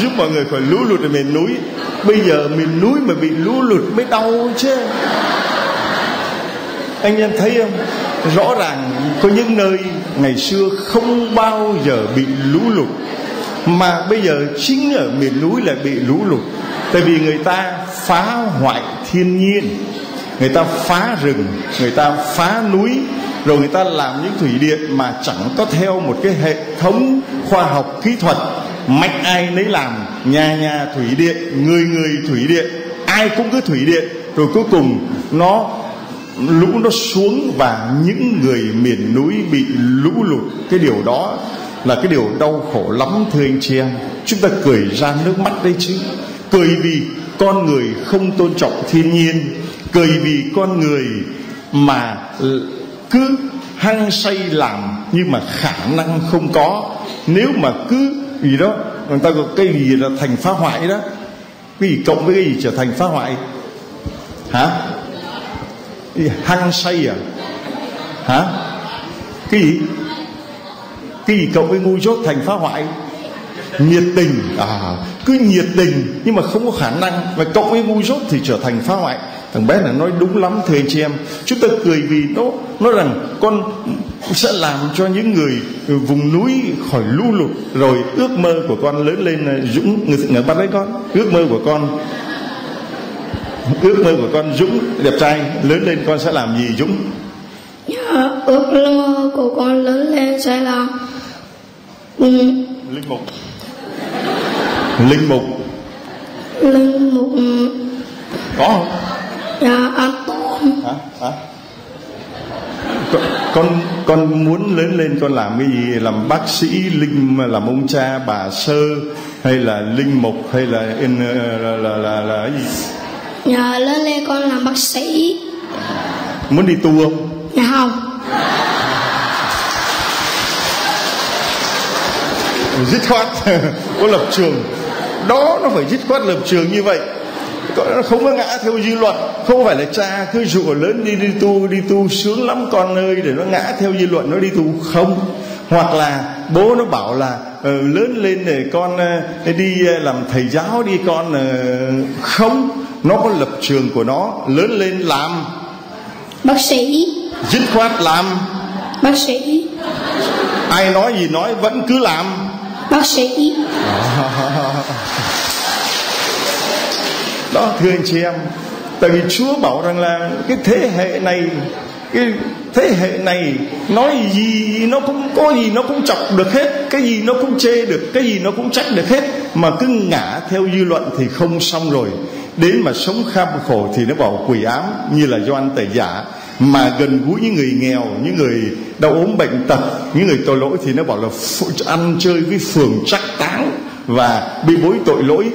Giúp mọi người khỏi lũ lụt ở miền núi. Bây giờ miền núi mà bị lũ lụt mới đau chứ. Anh em thấy không? Rõ ràng có những nơi ngày xưa không bao giờ bị lũ lụt, mà bây giờ chính ở miền núi lại bị lũ lụt. Tại vì người ta phá hoại thiên nhiên, người ta phá rừng, người ta phá núi, rồi người ta làm những thủy điện mà chẳng có theo một cái hệ thống khoa học kỹ thuật. Mạch ai nấy làm, nhà nhà thủy điện, người người thủy điện, ai cũng cứ thủy điện. Rồi cuối cùng nó lũ nó xuống và những người miền núi bị lũ lụt. Cái điều đó là cái điều đau khổ lắm thưa anh chị em. Chúng ta cười ra nước mắt đấy chứ. Cười vì con người không tôn trọng thiên nhiên, cười vì con người mà cứ hăng say làm nhưng mà khả năng không có. Nếu mà cứ gì đó, người ta có cái gì là thành phá hoại đó. Cái gì cộng với cái gì trở thành phá hoại? Hả? Hăng say à? Hả? Cái gì? Cái gì cộng với ngu dốt thành phá hoại? Nhiệt tình à? Cứ nhiệt tình nhưng mà không có khả năng, và cộng với ngu dốt thì trở thành phá hoại. Thằng bé này nói đúng lắm thưa anh chị em. Chúng ta cười vì nó nói rằng con sẽ làm cho những người vùng núi khỏi lũ lụt. Rồi ước mơ của con lớn lên, Dũng, người người bắt lấy con. Ước mơ của con, ước mơ của con Dũng đẹp trai, lớn lên con sẽ làm gì Dũng? Dạ, ước mơ của con lớn lên sẽ là ừ. linh mục. Linh mục. Linh mục có không? Dạ, ăn tôm. Hả? Hả? Con, con con muốn lớn lên con làm cái gì? Làm bác sĩ, linh, làm ông cha bà sơ, hay là linh mục, hay là là là là, là, là cái gì? Dạ, lớn lên con làm bác sĩ. Muốn đi tu không? Dạ không. Dứt khoát có lập trường. Đó, nó phải dứt khoát lập trường như vậy. Nó không có ngã theo dư luận. Không phải là cha cứ dụ lớn đi đi tu, đi tu sướng lắm con ơi, để nó ngã theo dư luận nó đi tu. Không. Hoặc là bố nó bảo là uh, lớn lên để con uh, đi làm thầy giáo đi con. uh, Không. Nó có lập trường của nó. Lớn lên làm bác sĩ. Dứt khoát làm bác sĩ. Ai nói gì nói vẫn cứ làm bác sĩ. Đó thưa anh chị em. Tại vì Chúa bảo rằng là cái thế hệ này, cái thế hệ này nói gì nó cũng có, gì nó cũng chọc được hết, cái gì nó cũng chê được, cái gì nó cũng trách được hết. Mà cứ ngã theo dư luận thì không xong rồi. Đến mà sống kham khổ thì nó bảo quỷ ám như là Gioan Tẩy Giả. Mà gần gũi những người nghèo, những người đau ốm bệnh tật, những người tội lỗi thì nó bảo là ăn chơi với phường trắc táng và bị bối tội lỗi.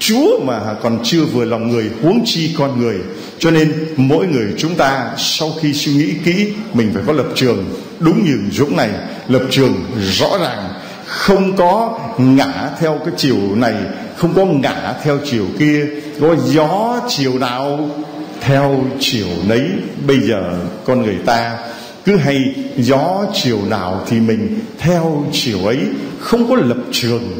Chúa mà còn chưa vừa lòng người, huống chi con người. Cho nên mỗi người chúng ta sau khi suy nghĩ kỹ, mình phải có lập trường đúng như Dũng này, lập trường rõ ràng, không có ngả theo cái chiều này, không có ngả theo chiều kia, có gió chiều nào theo chiều nấy. Bây giờ con người ta cứ hay gió chiều nào thì mình theo chiều ấy, không có lập trường,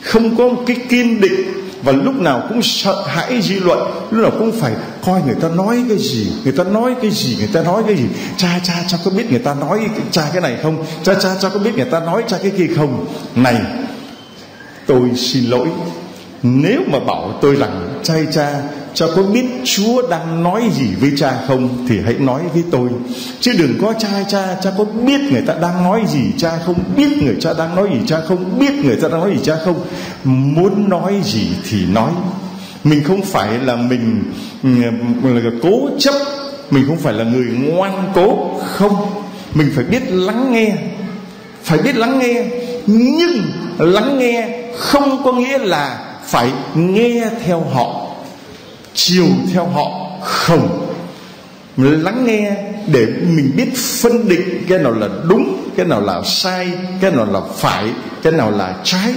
không có cái kiên định, và lúc nào cũng sợ hãi dư luận, lúc nào cũng phải coi người ta nói cái gì, người ta nói cái gì, người ta nói cái gì. Cha cha cha có biết người ta nói cha cái này không? Cha cha cha có biết người ta nói cha cái kia không? Này, tôi xin lỗi, nếu mà bảo tôi rằng cha cha cha có biết Chúa đang nói gì với cha không thì hãy nói với tôi, chứ đừng có cha cha cha có biết người ta đang nói gì cha không, biết người cha đang nói gì cha không, biết người ta đang nói gì cha không. Muốn nói gì thì nói. Mình không phải là mình là cố chấp, mình không phải là người ngoan cố, không. Mình phải biết lắng nghe, phải biết lắng nghe. Nhưng lắng nghe không có nghĩa là phải nghe theo họ, chiều theo họ, không. Lắng nghe để mình biết phân định cái nào là đúng, cái nào là sai, cái nào là phải, cái nào là trái.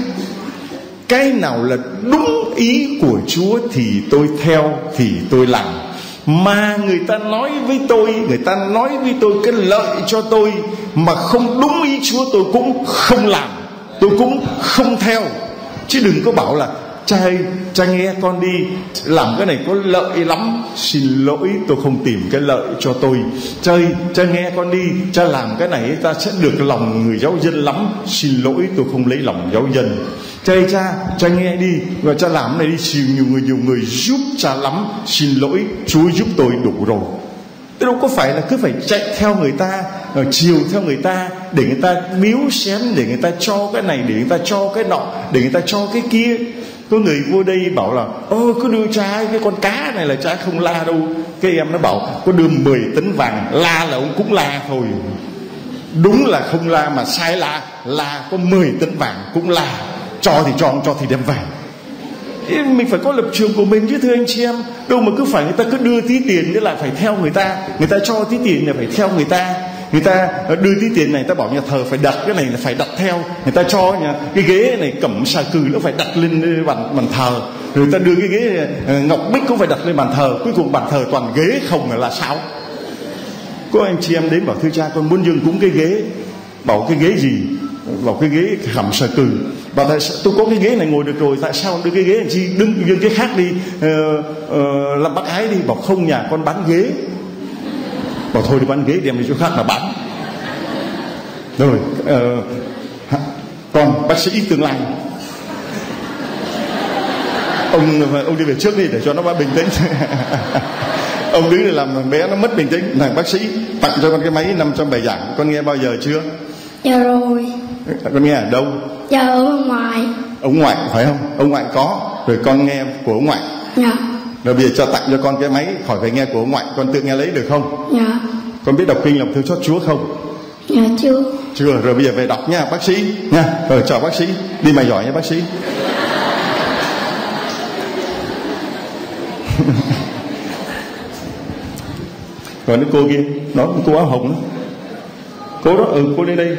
Cái nào là đúng ý của Chúa thì tôi theo, thì tôi làm. Mà người ta nói với tôi, người ta nói với tôi cái lợi cho tôi mà không đúng ý Chúa, tôi cũng không làm, tôi cũng không theo. Chứ đừng có bảo là cha ơi, cha nghe con đi, làm cái này có lợi lắm. Xin lỗi, tôi không tìm cái lợi cho tôi. Cha ơi, cha nghe con đi, cha làm cái này ta sẽ được lòng người giáo dân lắm. Xin lỗi, tôi không lấy lòng giáo dân. Cha ơi, cha, cha nghe đi, và cha làm cái này đi, nhiều người nhiều người giúp cha lắm. Xin lỗi, Chúa giúp tôi đủ rồi. Tôi đâu có phải là cứ phải chạy theo người ta, chiều theo người ta, để người ta biếu xén, để người ta cho cái này, để người ta cho cái nọ, để người ta cho cái kia. Có người vô đây bảo là ô, cứ đưa cha cái con cá này là cha không la đâu. Cái em nó bảo có đưa mười tấn vàng, la là ông cũng la thôi. Đúng là không la mà sai la. La có mười tấn vàng cũng la. Cho thì cho, không cho thì đem vàng. Mình phải có lập trường của mình chứ thưa anh chị em. Đâu mà cứ phải người ta cứ đưa tí tiền nữa là phải theo người ta, người ta cho tí tiền là phải theo người ta, người ta đưa tí tiền này ta bảo nhà thờ phải đặt cái này là phải đặt theo, người ta cho nhà, cái ghế này cẩm xà cừ nó phải đặt lên bàn, bàn thờ, rồi ta đưa cái ghế ngọc bích cũng phải đặt lên bàn thờ, cuối cùng bàn thờ toàn ghế không là sao? Có anh chị em đến bảo thưa cha con muốn dâng cúng cái ghế, bảo cái ghế gì? Bảo cái ghế cẩm xà cừ. Bảo tại sao tôi có cái ghế này ngồi được rồi, tại sao đưa cái ghế này chi, đừng dâng cái khác đi, ờ, ờ, làm bác ái đi. Bảo không, nhà con bán ghế. Bảo thôi đi bán ghế, đem đi chỗ khác là bán. Rồi uh, còn bác sĩ tương lai, Ông ông đi về trước đi để cho nó bình tĩnh. Ông đứng để làm bé nó mất bình tĩnh. Này bác sĩ, tặng cho con cái máy năm trăm bài giảng, con nghe bao giờ chưa? Dạ rồi. Con nghe ở đâu? Dạ ở ông ngoại. Ông ngoại phải không? Ông ngoại có. Rồi con nghe của ông ngoại. Dạ. Rồi bây giờ cho tặng cho con cái máy, khỏi phải nghe của ông ngoại, con tự nghe lấy được không? Dạ. Con biết đọc kinh lòng thương xót Chúa không? Dạ chưa. Chưa, rồi bây giờ về đọc nha bác sĩ nha. Rồi chào bác sĩ, đi mà giỏi nha bác sĩ. Còn đứa cô kia, nó cô áo hồng đó. Cô đó, ừ cô đến đây.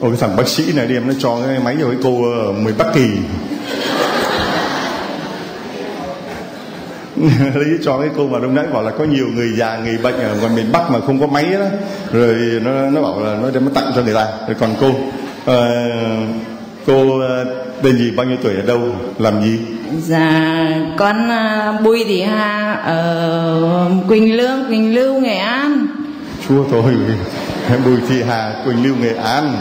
Ôi cái thằng bác sĩ này đi em nó cho cái máy cho cái cô uh, mười Bắc Kỳ. Lấy cho cái cô mà đông nãy bảo là có nhiều người già người bệnh ở ngoài miền Bắc mà không có máy đó. Rồi nó nó bảo là nó đem nó tặng cho người ta. Rồi còn cô uh, cô uh, tên gì, bao nhiêu tuổi, ở đâu, làm gì? Dạ con uh, Bùi Thị Hà ở Quỳnh Lưu, Quỳnh Lưu Nghệ An. Chúa thôi. Bùi Thị Hà, Quỳnh Lưu, Nghệ An.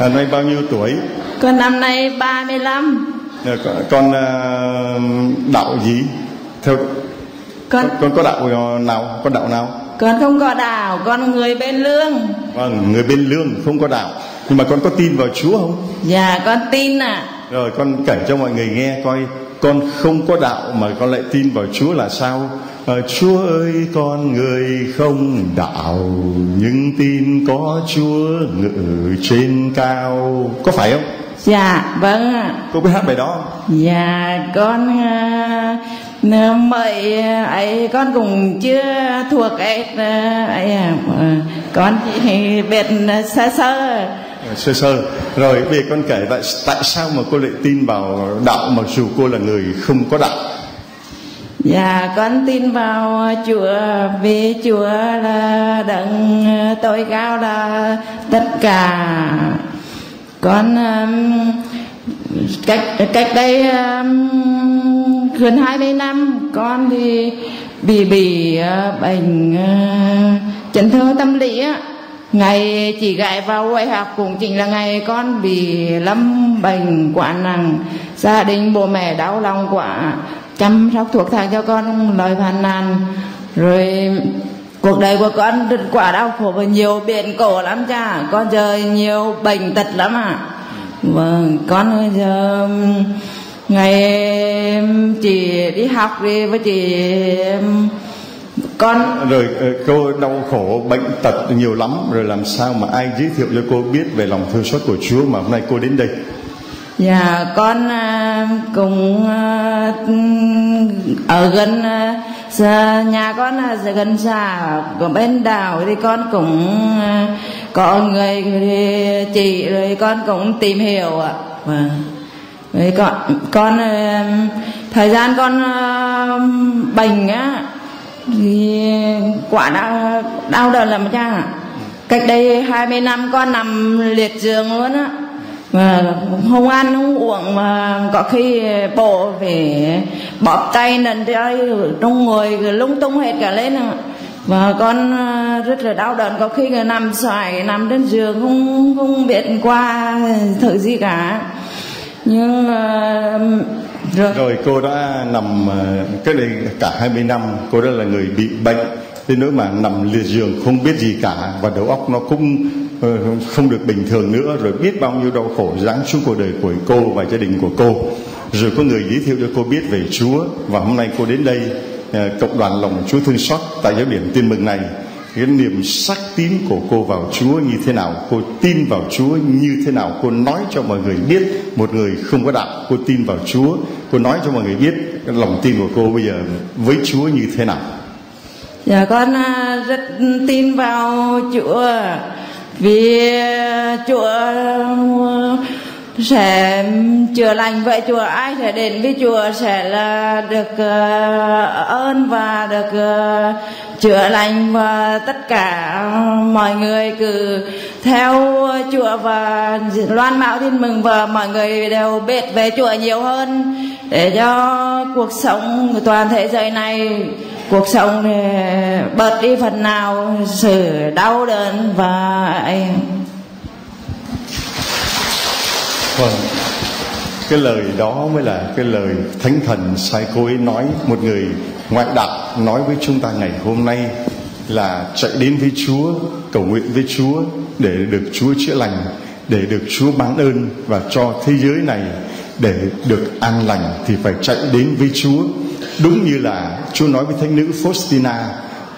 À, nay bao nhiêu tuổi? Con năm nay ba mươi lăm. À, con, con uh, đạo gì? Theo con, con, con có đạo nào? Con đạo nào? Con không có đạo, con người bên lương. Vâng, người bên lương không có đạo. Nhưng mà con có tin vào Chúa không? Dạ, con tin ạ. À. Rồi con kể cho mọi người nghe coi, con không có đạo mà con lại tin vào Chúa là sao? Chúa ơi, con người không đạo, nhưng tin có Chúa ngự trên cao. Có phải không? Dạ vâng. Cô biết hát bài đó? Dạ con uh, mời ấy uh, con cũng chưa thuộc ấy, uh, ấy uh, con chỉ biết uh, sơ sơ sơ sơ rồi. Bây giờ con kể vậy, tại sao mà cô lại tin vào đạo mặc dù cô là người không có đạo? Dạ con tin vào Chúa vì Chúa là đấng tối cao là tất cả. Con um, cách cách đây um, gần hai mươi năm con thì bị bị uh, bệnh uh, chấn thương tâm lý á. Ngày chỉ gại vào quay học cũng chính là ngày con bị lâm bệnh quá nặng. Gia đình bố mẹ đau lòng quá, chăm sóc thuốc thang cho con lời phàn nàn. Rồi cuộc đời của con quả đau khổ và nhiều biến cố lắm cha. Con giờ nhiều bệnh tật lắm ạ. À. Vâng, con giờ ngày chỉ đi học đi với chị con. Rồi cô đau khổ, bệnh tật nhiều lắm. Rồi làm sao mà ai giới thiệu cho cô biết về lòng thương xót của Chúa mà hôm nay cô đến đây? Dạ con cũng ở gần nhà, con ở gần xã của bên đảo thì con cũng có người chị, rồi con cũng tìm hiểu ạ. Vâng. Rồi con con thời gian con bệnh á thì quả đau đau đớn lắm cha. Cách đây hai mươi năm con nằm liệt giường luôn á. Mà không ăn không uống, mà có khi bộ phải bóp tay nần tay trong người lung tung hết cả lên. Và con rất là đau đớn, có khi người nằm xoài nằm trên giường không không biết qua thử gì cả. Nhưng uh, rồi. rồi cô đã nằm cái này cả hai mươi năm, cô đã là người bị bệnh đến nỗi mà nằm liệt giường không biết gì cả, và đầu óc nó cũng không được bình thường nữa. Rồi biết bao nhiêu đau khổ giáng xuống cuộc đời của cô và gia đình của cô. Rồi có người giới thiệu cho cô biết về Chúa, và hôm nay cô đến đây cộng đoàn lòng Chúa thương xót tại giáo điểm Tin Mừng này. Cái niềm xác tín của cô vào Chúa như thế nào, cô tin vào Chúa như thế nào, cô nói cho mọi người biết. Một người không có đạo, cô tin vào Chúa, cô nói cho mọi người biết cái lòng tin của cô bây giờ với Chúa như thế nào. Dạ con rất tin vào Chúa, vì Chúa sẽ chữa lành, vậy Chúa ai sẽ đến với Chúa sẽ là được ơn và được chữa lành. Và tất cả mọi người cứ theo Chúa và loan báo tin mừng, và mọi người đều biết về Chúa nhiều hơn để cho cuộc sống của toàn thế giới này, cuộc sống bớt đi phần nào sự đau đớn và ấy. Vâng, cái lời đó mới là cái lời Thánh Thần sai cô ấy nói. Một người ngoại đạo nói với chúng ta ngày hôm nay là chạy đến với Chúa, cầu nguyện với Chúa để được Chúa chữa lành, để được Chúa ban ơn, và cho thế giới này để được an lành thì phải chạy đến với Chúa. Đúng như là Chúa nói với thánh nữ Faustina,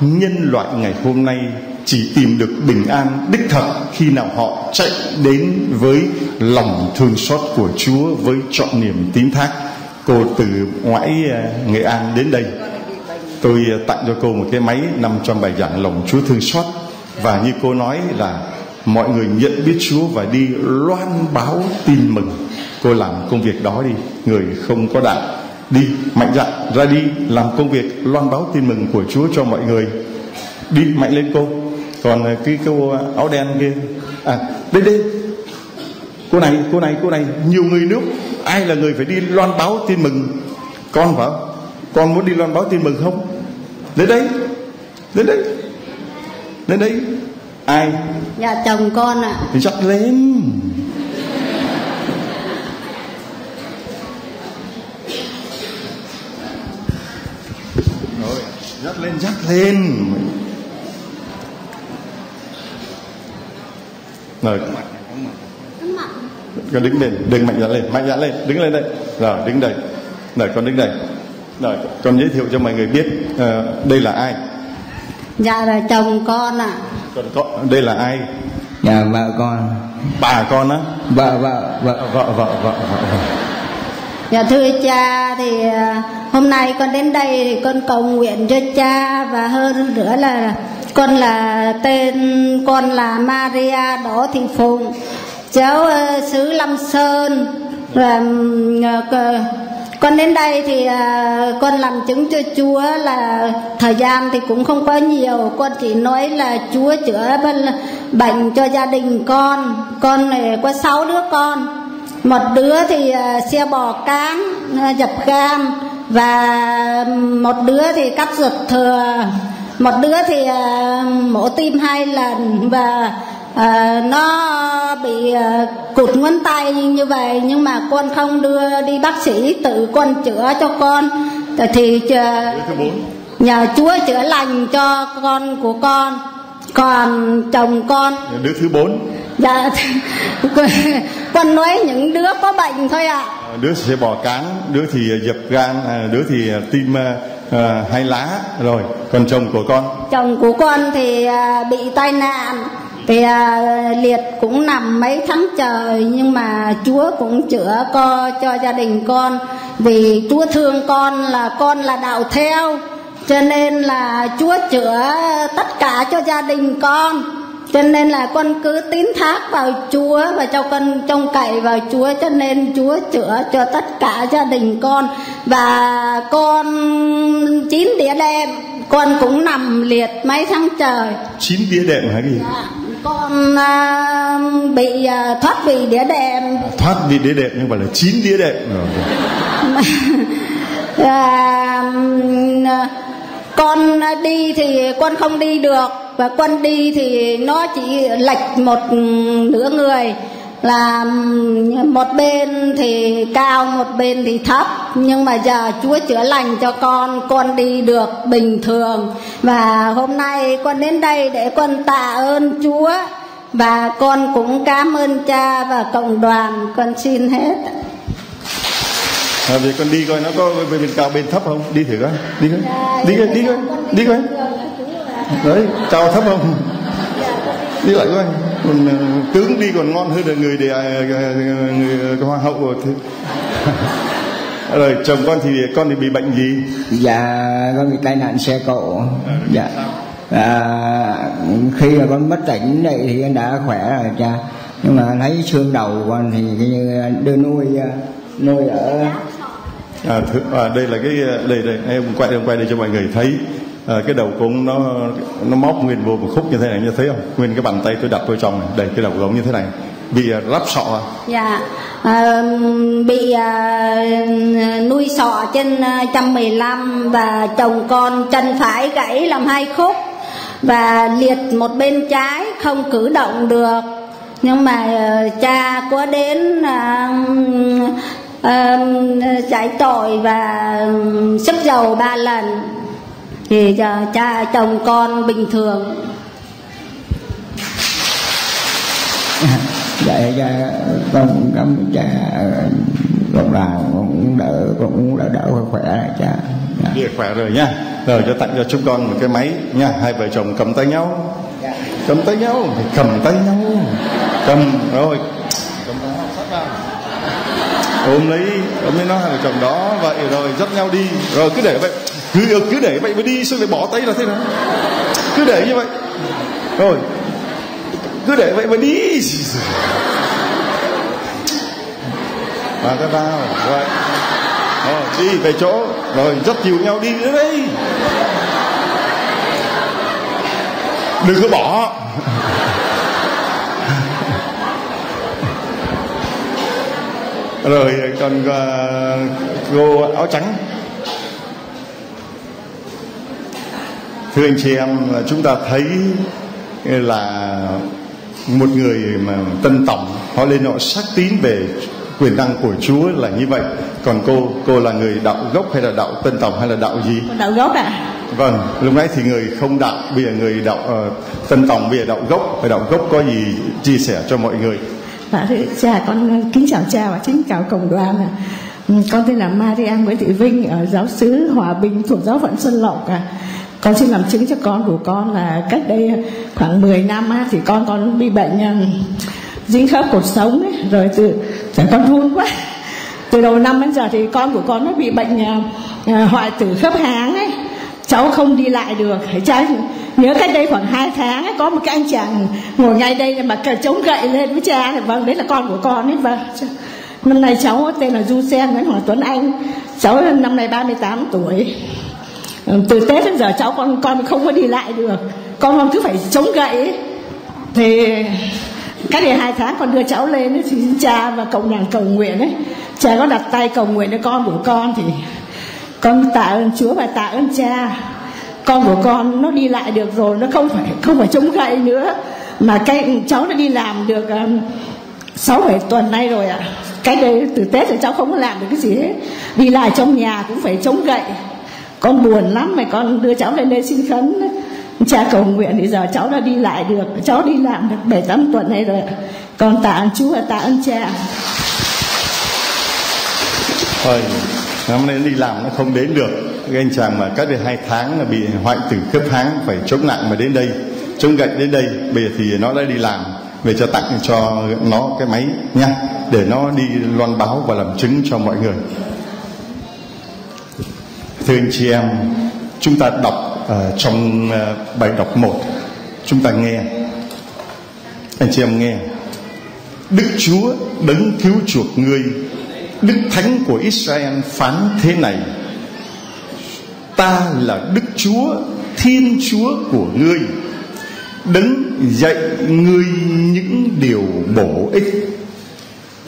nhân loại ngày hôm nay chỉ tìm được bình an đích thực khi nào họ chạy đến với lòng thương xót của Chúa với trọn niềm tín thác. Cô từ ngoại Nghệ An đến đây, tôi tặng cho cô một cái máy nằm trong bài giảng lòng Chúa thương xót. Và như cô nói là mọi người nhận biết Chúa và đi loan báo tin mừng. Cô làm công việc đó đi, người không có đạo, đi mạnh dạn ra đi làm công việc loan báo tin mừng của Chúa cho mọi người. Đi mạnh lên cô. Còn cái cô áo đen kia, à đây đây, cô này cô này cô này nhiều người nước, ai là người phải đi loan báo tin mừng? Con phải không? Con muốn đi loan báo tin mừng không? Đến đây, đến đây, đến đây. Ai? Dạ chồng con ạ. À. Dắt lên. Rồi, dắt lên, dắt lên. Rồi. Con đứng lên, đừng mạnh dạn lên, mạnh dạn lên, đứng lên đây. Rồi, đứng đây. Rồi, con đứng đây. Rồi, con giới thiệu cho mọi người biết à, đây là ai? Dạ là chồng con ạ. Còn con, đây là ai? Dạ vợ con. Bà con á? Vợ vợ vợ vợ vợ vợ. Dạ thưa cha, thì hôm nay con đến đây thì con cầu nguyện cho cha, và hơn nữa là con là tên con là Maria Đỗ Thị Phụng, cháu xứ Lâm Sơn. Và con đến đây thì con làm chứng cho Chúa là thời gian thì cũng không có nhiều, con chỉ nói là Chúa chữa bệnh cho gia đình con. Con này có sáu đứa con, một đứa thì xe bò cán dập gan, và một đứa thì cắt ruột thừa, một đứa thì mổ tim hai lần, và À, nó bị à, cụt ngón tay như vậy, nhưng mà con không đưa đi bác sĩ, tự con chữa cho con. Thì à, nhờ Chúa chữa lành cho con của con. Còn chồng con, đứa thứ bốn. Dạ con nói những đứa có bệnh thôi ạ. À. Đứa sẽ bỏ cán, đứa thì dập gan, đứa thì tim à, hai lá. Rồi còn chồng của con, chồng của con thì à, bị tai nạn, thì à, liệt cũng nằm mấy tháng trời, nhưng mà Chúa cũng chữa co cho gia đình con. Vì Chúa thương con, là con là đạo theo, cho nên là Chúa chữa tất cả cho gia đình con. Cho nên là con cứ tín thác vào Chúa và cho con trông cậy vào Chúa, cho nên Chúa chữa cho tất cả gia đình con. Và con chín đĩa đệm, con cũng nằm liệt mấy tháng trời. Chín đĩa đệm hả gì? Dạ, con à, bị à, thoát vị đĩa đệm. À, thoát vị đĩa đệm nhưng mà là chín đĩa đệm. à, con đi thì con không đi được, và con đi thì nó chỉ lệch một nửa người, là một bên thì cao một bên thì thấp. Nhưng mà giờ Chúa chữa lành cho con, con đi được bình thường. Và hôm nay con đến đây để con tạ ơn Chúa, và con cũng cảm ơn cha và cộng đoàn. Con xin hết. À, vì con đi coi nó có bên cao bên thấp không, đi thử coi, đi coi, dạ, đi coi, đi coi, đi coi, đấy cao thấp không, đi lại coi. Còn tướng đi còn ngon hơn là người để người hoa hậu rồi. Rồi chồng con thì con thì bị bệnh gì? Dạ con bị tai nạn xe cộ. À, dạ à, khi mà con bất tỉnh này thì con đã khỏe rồi cha, nhưng mà thấy xương đầu con thì như đưa nuôi nuôi ở à, thử, à đây là cái đây đây em quay em quay đây cho mọi người thấy. À, cái đầu cũng nó nó móc nguyên vô một khúc như thế này, như thấy không, nguyên cái bàn tay tôi đập vô trong này, đây cái đầu gọng như thế này, bị uh, lắp sọ. Dạ à, bị uh, nuôi sọ trên một trăm mười lăm, và chồng con chân phải gãy làm hai khúc, và liệt một bên trái không cử động được. Nhưng mà uh, cha có đến uh, uh, giải tội và sức dầu ba lần, thì cha chồng con bình thường. Vậy cha con cảm cha con làm cũng đỡ, cũng đỡ đỡ khỏe rồi cha. Dạ. Khỏe rồi nha. Rồi cho tặng cho chúng con một cái máy nha. Hai vợ chồng cầm tay nhau, cầm tay nhau, cầm tay nhau, cầm rồi. Cầm tay nhau sát ra. Ôm lấy, ôm lấy nó hai vợ chồng đó, vậy rồi dắt nhau đi, rồi cứ để vậy. Cứ, cứ để vậy mới đi, xong rồi bỏ tay là thế nào. Cứ để như vậy. Rồi cứ để vậy mà đi. Và ta vào. Rồi. Rồi đi về chỗ. Rồi dắt dìu nhau đi nữa đấy. Đừng có bỏ. Rồi còn cô áo trắng. Thưa anh chị em, chúng ta thấy là một người mà tân tổng, họ lên họ xác tín về quyền năng của Chúa là như vậy. Còn cô, cô là người đạo gốc hay là đạo tân tổng hay là đạo gì? Đạo gốc ạ. À. Vâng, lúc nãy thì người không đạo, bây giờ người đạo uh, tân tổng, bây giờ đạo gốc. Và đạo gốc có gì chia sẻ cho mọi người? Dạ, cha, con kính chào cha và kính chào cộng đoàn ạ. À. Con tên là Maria Nguyễn Thị Vinh, ở giáo xứ Hòa Bình thuộc giáo phận Xuân Lộc. À, con xin làm chứng cho con của con là cách đây khoảng mười năm á, thì con con bị bệnh dính khớp cột sống ấy, rồi từ con vui quá. Từ đầu năm đến giờ thì con của con nó bị bệnh à, hoại tử khớp háng ấy. Cháu không đi lại được. Cháu nhớ cách đây khoảng hai tháng ấy, có một cái anh chàng ngồi ngay đây mà chống gậy lên với cha. Vâng, đấy là con của con ấy. Vâng. Năm nay cháu tên là Du Sen Nguyễn Hoàng Tuấn Anh. Cháu năm nay ba mươi tám tuổi. Từ Tết đến giờ cháu con con không có đi lại được. Con con cứ phải chống gậy ấy. Thì cách đây hai tháng con đưa cháu lên ấy, thì cha và cộng đoàn cầu nguyện ấy, cha có đặt tay cầu nguyện cho con của con. Thì con tạ ơn Chúa và tạ ơn cha, con của con nó đi lại được rồi, nó không phải không phải chống gậy nữa, mà cái cháu nó đi làm được sáu um, bảy tuần nay rồi ạ. À, cái đây từ Tết thì cháu không có làm được cái gì hết, đi lại trong nhà cũng phải chống gậy. Con buồn lắm, mày con đưa cháu lên đây xin khấn, cha cầu nguyện thì giờ cháu đã đi lại được, cháu đi làm được bảy tám tuần nay rồi. À, con tạ ơn Chúa và tạ ơn cha. Thôi, năm nay đi làm nó không đến được. Cái anh chàng mà cách đây hai tháng là bị hoại tử khớp háng, phải chống nặng mà đến đây, chống gậy đến đây. Bây giờ thì nó đã đi làm, về cho tặng cho nó cái máy nha, để nó đi loan báo và làm chứng cho mọi người. Thưa anh chị em, chúng ta đọc uh, trong uh, bài đọc một, chúng ta nghe, anh chị em nghe: Đức Chúa đấng cứu chuộc ngươi, Đức Thánh của Israel phán thế này: Ta là Đức Chúa, Thiên Chúa của ngươi, đấng dạy ngươi những điều bổ ích,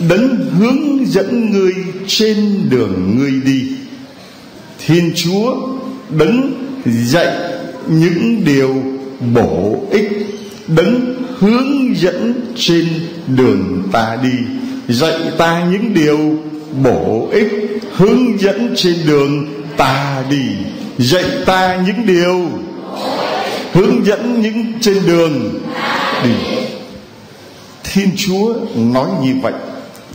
đấng hướng dẫn ngươi trên đường ngươi đi. Thiên Chúa, đấng dạy những điều bổ ích, đấng hướng dẫn trên đường ta đi, dạy ta những điều bổ ích, hướng dẫn trên đường ta đi, dạy ta những điều hướng dẫn những trên đường đi. Thiên Chúa nói như vậy: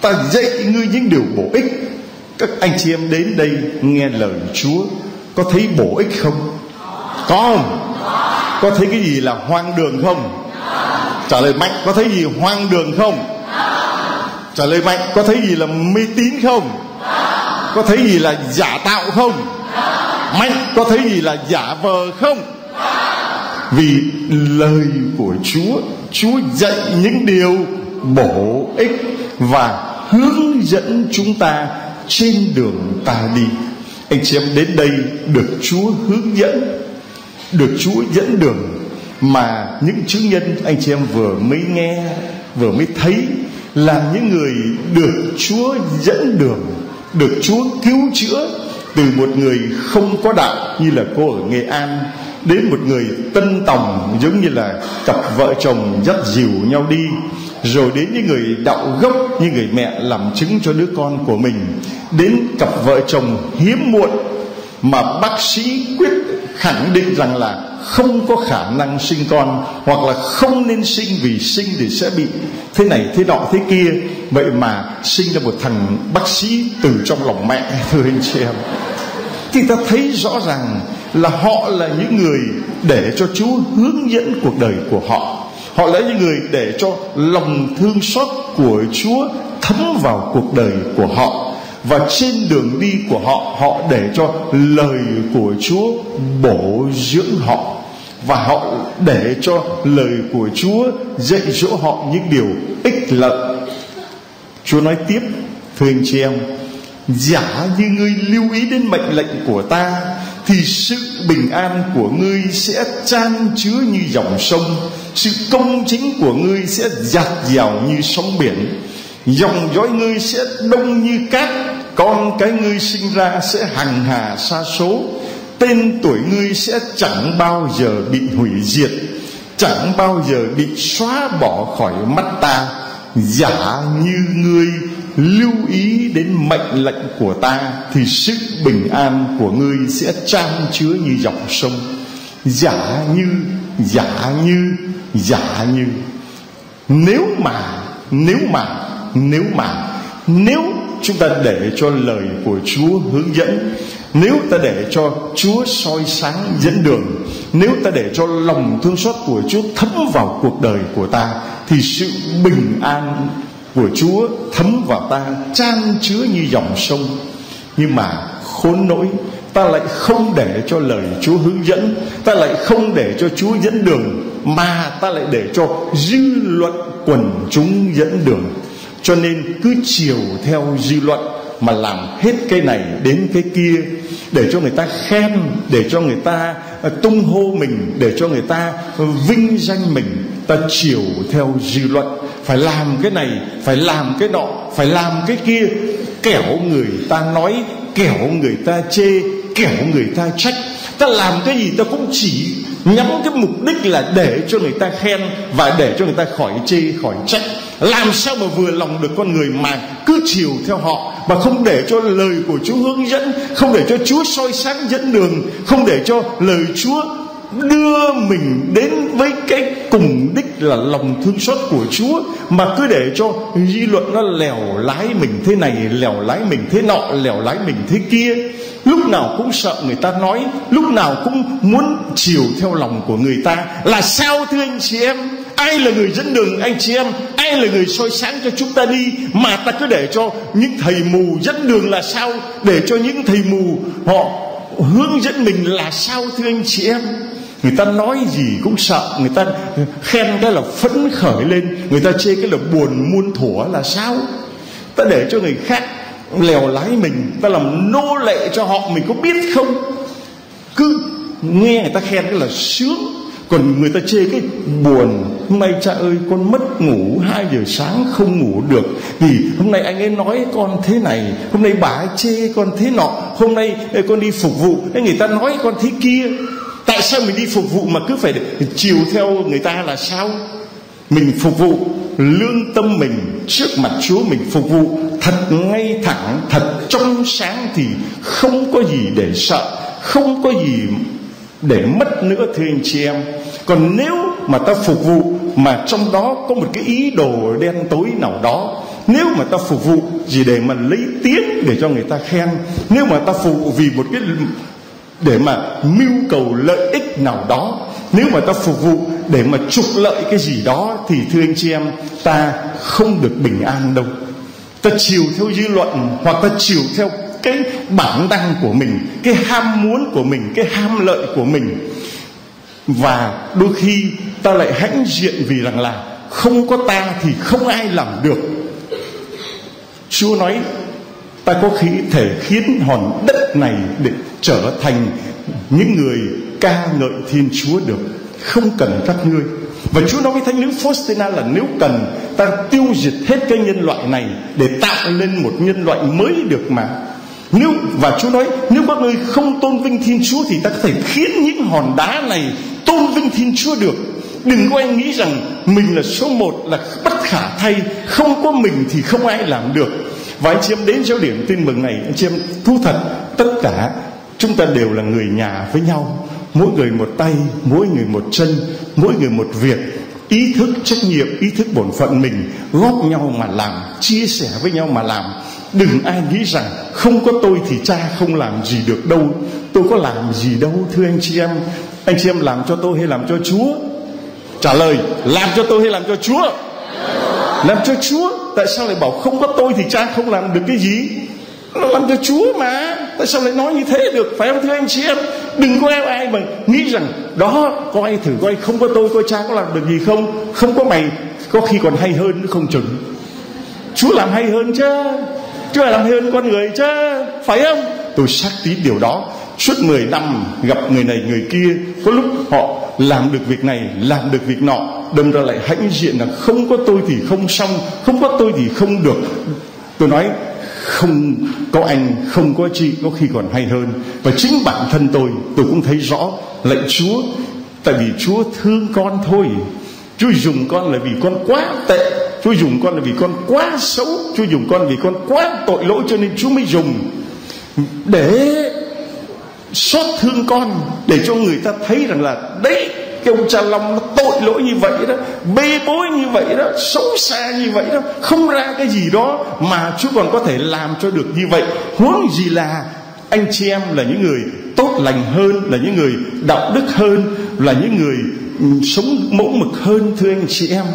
Ta dạy ngươi những điều bổ ích. Các anh chị em đến đây nghe lời Chúa có thấy bổ ích không? Có không? Có thấy cái gì là hoang đường không? Trả lời mạnh, có thấy gì hoang đường không? Trả lời mạnh, có thấy gì là mê tín không? Có thấy gì là giả tạo không? Mạnh, có thấy gì là giả vờ không? Vì lời của Chúa, Chúa dạy những điều bổ ích và hướng dẫn chúng ta trên đường ta đi. Anh chị em đến đây được Chúa hướng dẫn, được Chúa dẫn đường, mà những chứng nhân anh chị em vừa mới nghe, vừa mới thấy là những người được Chúa dẫn đường, được Chúa cứu chữa, từ một người không có đạo như là cô ở Nghệ An đến một người tân tòng giống như là cặp vợ chồng dắt dìu nhau đi, rồi đến những người đạo gốc như người mẹ làm chứng cho đứa con của mình, đến cặp vợ chồng hiếm muộn mà bác sĩ quyết khẳng định rằng là không có khả năng sinh con, hoặc là không nên sinh vì sinh thì sẽ bị thế này thế nọ thế kia, vậy mà sinh ra một thằng bác sĩ từ trong lòng mẹ. Thưa anh chị em, thì ta thấy rõ ràng là họ là những người để cho Chúa hướng dẫn cuộc đời của họ, họ là những người để cho lòng thương xót của Chúa thấm vào cuộc đời của họ, và trên đường đi của họ, họ để cho lời của Chúa bổ dưỡng họ, và họ để cho lời của Chúa dạy dỗ họ những điều ích lợi. Chúa nói tiếp: Thưa anh chị em, giả như ngươi lưu ý đến mệnh lệnh của ta thì sự bình an của ngươi sẽ chan chứa như dòng sông, sự công chính của ngươi sẽ dạt dào như sóng biển, dòng dõi ngươi sẽ đông như cát, con cái ngươi sinh ra sẽ hằng hà sa số, tên tuổi ngươi sẽ chẳng bao giờ bị hủy diệt, chẳng bao giờ bị xóa bỏ khỏi mắt ta, giả như ngươi lưu ý đến mệnh lệnh của ta thì sự bình an của ngươi sẽ chan chứa như dòng sông. Giả như, giả như, giả như, nếu mà, nếu mà, nếu mà, nếu chúng ta để cho lời của Chúa hướng dẫn. Nếu ta để cho Chúa soi sáng dẫn đường, nếu ta để cho lòng thương xót của Chúa thấm vào cuộc đời của ta, thì sự bình an của Chúa thấm vào ta, chan chứa như dòng sông. Nhưng mà khốn nỗi, ta lại không để cho lời Chúa hướng dẫn, ta lại không để cho Chúa dẫn đường, mà ta lại để cho dư luận quần chúng dẫn đường. Cho nên cứ chiều theo dư luận mà làm hết cái này đến cái kia, để cho người ta khen, để cho người ta tung hô mình, để cho người ta vinh danh mình. Ta chiều theo dư luận, phải làm cái này, phải làm cái nọ, phải làm cái kia, kẻo người ta nói, kẻo người ta chê, kẻo người ta trách. Ta làm cái gì ta cũng chỉ nhắm cái mục đích là để cho người ta khen và để cho người ta khỏi chê, khỏi trách. Làm sao mà vừa lòng được con người mà cứ chiều theo họ, mà không để cho lời của Chúa hướng dẫn, không để cho Chúa soi sáng dẫn đường, không để cho lời Chúa đưa mình đến với cái cùng đích là lòng thương xót của Chúa, mà cứ để cho dư luận nó lèo lái mình thế này, lèo lái mình thế nọ, lèo lái mình thế kia. Lúc nào cũng sợ người ta nói, lúc nào cũng muốn chiều theo lòng của người ta. Là sao thưa anh chị em? Ai là người dẫn đường anh chị em? Ai là người soi sáng cho chúng ta đi? Mà ta cứ để cho những thầy mù dẫn đường là sao? Để cho những thầy mù họ hướng dẫn mình là sao thưa anh chị em? Người ta nói gì cũng sợ, người ta khen cái là phấn khởi lên, người ta chê cái là buồn muôn thuở là sao? Ta để cho người khác lèo lái mình, ta làm nô lệ cho họ, mình có biết không? Cứ nghe người ta khen cái là sướng, còn người ta chê cái buồn. Hôm nay cha ơi con mất ngủ, hai giờ sáng không ngủ được, vì hôm nay anh ấy nói con thế này, hôm nay bà ấy chê con thế nọ, hôm nay con đi phục vụ người ta nói con thế kia. Tại sao mình đi phục vụ mà cứ phải chiều theo người ta là sao? Mình phục vụ lương tâm mình trước mặt Chúa, mình phục vụ thật ngay thẳng, thật trong sáng, thì không có gì để sợ, không có gì để mất nữa thưa anh chị em. Còn nếu mà ta phục vụ mà trong đó có một cái ý đồ đen tối nào đó, nếu mà ta phục vụ chỉ để mà lấy tiếng để cho người ta khen, nếu mà ta phục vụ vì một cái để mà mưu cầu lợi ích nào đó, nếu mà ta phục vụ để mà trục lợi cái gì đó, thì thưa anh chị em, ta không được bình an đâu. Ta chiều theo dư luận, hoặc ta chiều theo cái bản năng của mình, cái ham muốn của mình, cái ham lợi của mình. Và đôi khi ta lại hãnh diện vì rằng là không có ta thì không ai làm được. Chúa nói ta có khí thể khiến hòn đất này để trở thành những người ca ngợi Thiên Chúa được, không cần các ngươi. Và Chúa nói với Thánh nữ Faustina là nếu cần ta tiêu diệt hết cái nhân loại này để tạo lên một nhân loại mới được mà. Nếu và Chúa nói nếu các ngươi không tôn vinh Thiên Chúa thì ta có thể khiến những hòn đá này tôn vinh Thiên Chúa được. Đừng có anh nghĩ rằng mình là số một, là bất khả thay, không có mình thì không ai làm được. Và anh chị em đến giáo điểm tin mừng này, anh chị em thú thật, tất cả chúng ta đều là người nhà với nhau, mỗi người một tay, mỗi người một chân, mỗi người một việc. Ý thức trách nhiệm, ý thức bổn phận mình, góp nhau mà làm, chia sẻ với nhau mà làm. Đừng ai nghĩ rằng không có tôi thì cha không làm gì được đâu. Tôi có làm gì đâu thưa anh chị em? Anh chị em làm cho tôi hay làm cho Chúa? Trả lời, làm cho tôi hay làm cho Chúa? Làm cho Chúa. Tại sao lại bảo không có tôi thì cha không làm được cái gì? Làm cho Chúa mà. Tại sao lại nói như thế được, phải không thưa anh chị em? Đừng có ai mà nghĩ rằng đó, coi thử coi không có tôi coi cha có làm được gì không. Không có mày có khi còn hay hơn nữa không chừng. Chúa làm hay hơn chứ, Chúa làm hay hơn con người chứ, phải không? Tôi xác tín điều đó. Suốt mười năm gặp người này người kia, có lúc họ làm được việc này, làm được việc nọ, đâm ra lại hãnh diện là không có tôi thì không xong, không có tôi thì không được. Tôi nói không có anh, không có chị có khi còn hay hơn. Và chính bản thân tôi, tôi cũng thấy rõ lạy Chúa. Tại vì Chúa thương con thôi. Chúa dùng con là vì con quá tệ, Chúa dùng con là vì con quá xấu, Chúa dùng con vì con quá tội lỗi, cho nên Chúa mới dùng để xót thương con, để cho người ta thấy rằng là đấy Cái ông cha Long nó tội lỗi như vậy đó, bê bối như vậy đó, xấu xa như vậy đó, không ra cái gì đó mà Chúa còn có thể làm cho được như vậy. Huống gì là anh chị em là những người tốt lành hơn, là những người đạo đức hơn, là những người sống mẫu mực hơn. Thưa anh chị em,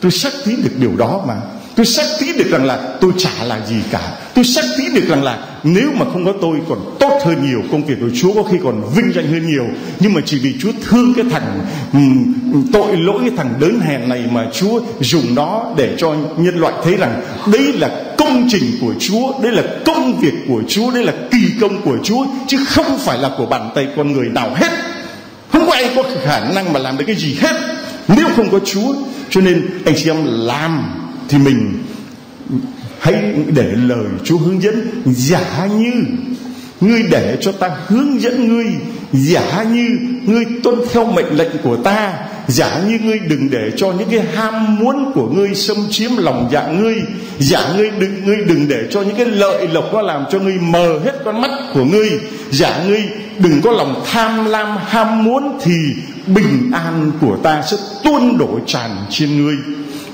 tôi xác tín được điều đó mà. Tôi xác tín được rằng là tôi chả là gì cả. Tôi xác tín được rằng là nếu mà không có tôi còn tốt hơn nhiều, công việc của Chúa có khi còn vinh danh hơn nhiều. Nhưng mà chỉ vì Chúa thương cái thằng um, tội lỗi, cái thằng đớn hèn này mà Chúa dùng nó để cho nhân loại thấy rằng đây là công trình của Chúa, đây là công việc của Chúa, đây là kỳ công của Chúa, chứ không phải là của bàn tay con người nào hết. Không có ai có khả năng mà làm được cái gì hết nếu không có Chúa. Cho nên anh chị em làm thì mình hãy để lời Chúa hướng dẫn. Giả như ngươi để cho ta hướng dẫn ngươi, giả như ngươi tuân theo mệnh lệnh của ta, giả như ngươi đừng để cho những cái ham muốn của ngươi xâm chiếm lòng dạ ngươi, giả ngươi đừng ngươi đừng để cho những cái lợi lộc nó làm cho ngươi mờ hết con mắt của ngươi, giả ngươi đừng có lòng tham lam ham muốn, thì bình an của ta sẽ tuôn đổ tràn trên ngươi.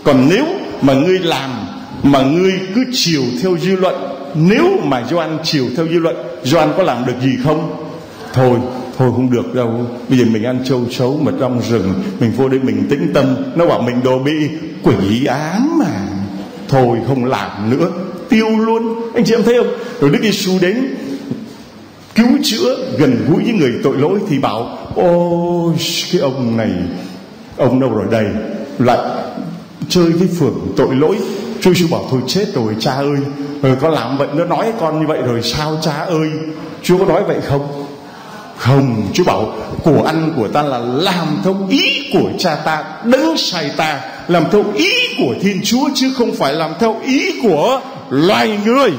Còn nếu mà ngươi làm mà ngươi cứ chiều theo dư luận, nếu mà Gioan chiều theo dư luận, Gioan có làm được gì không? Thôi thôi không được đâu, bây giờ mình ăn châu chấu mật ong rừng, mình vô đây mình tĩnh tâm, nó bảo mình đồ bị quỷ ám mà thôi không làm nữa, tiêu luôn. Anh chị em thấy không? Rồi Đức Giêsu đến cứu chữa gần gũi với người tội lỗi thì bảo ôi cái ông này, ông đâu rồi đây, lại chơi với phường tội lỗi. Chúa Giêsu bảo thôi chết rồi cha ơi, rồi con làm vậy, nó nói con như vậy rồi sao cha ơi? Chúa có nói vậy không? Không, Chúa bảo của ăn của ta là làm theo ý của cha ta, đấng sai ta, làm theo ý của Thiên Chúa, chứ không phải làm theo ý của loài người.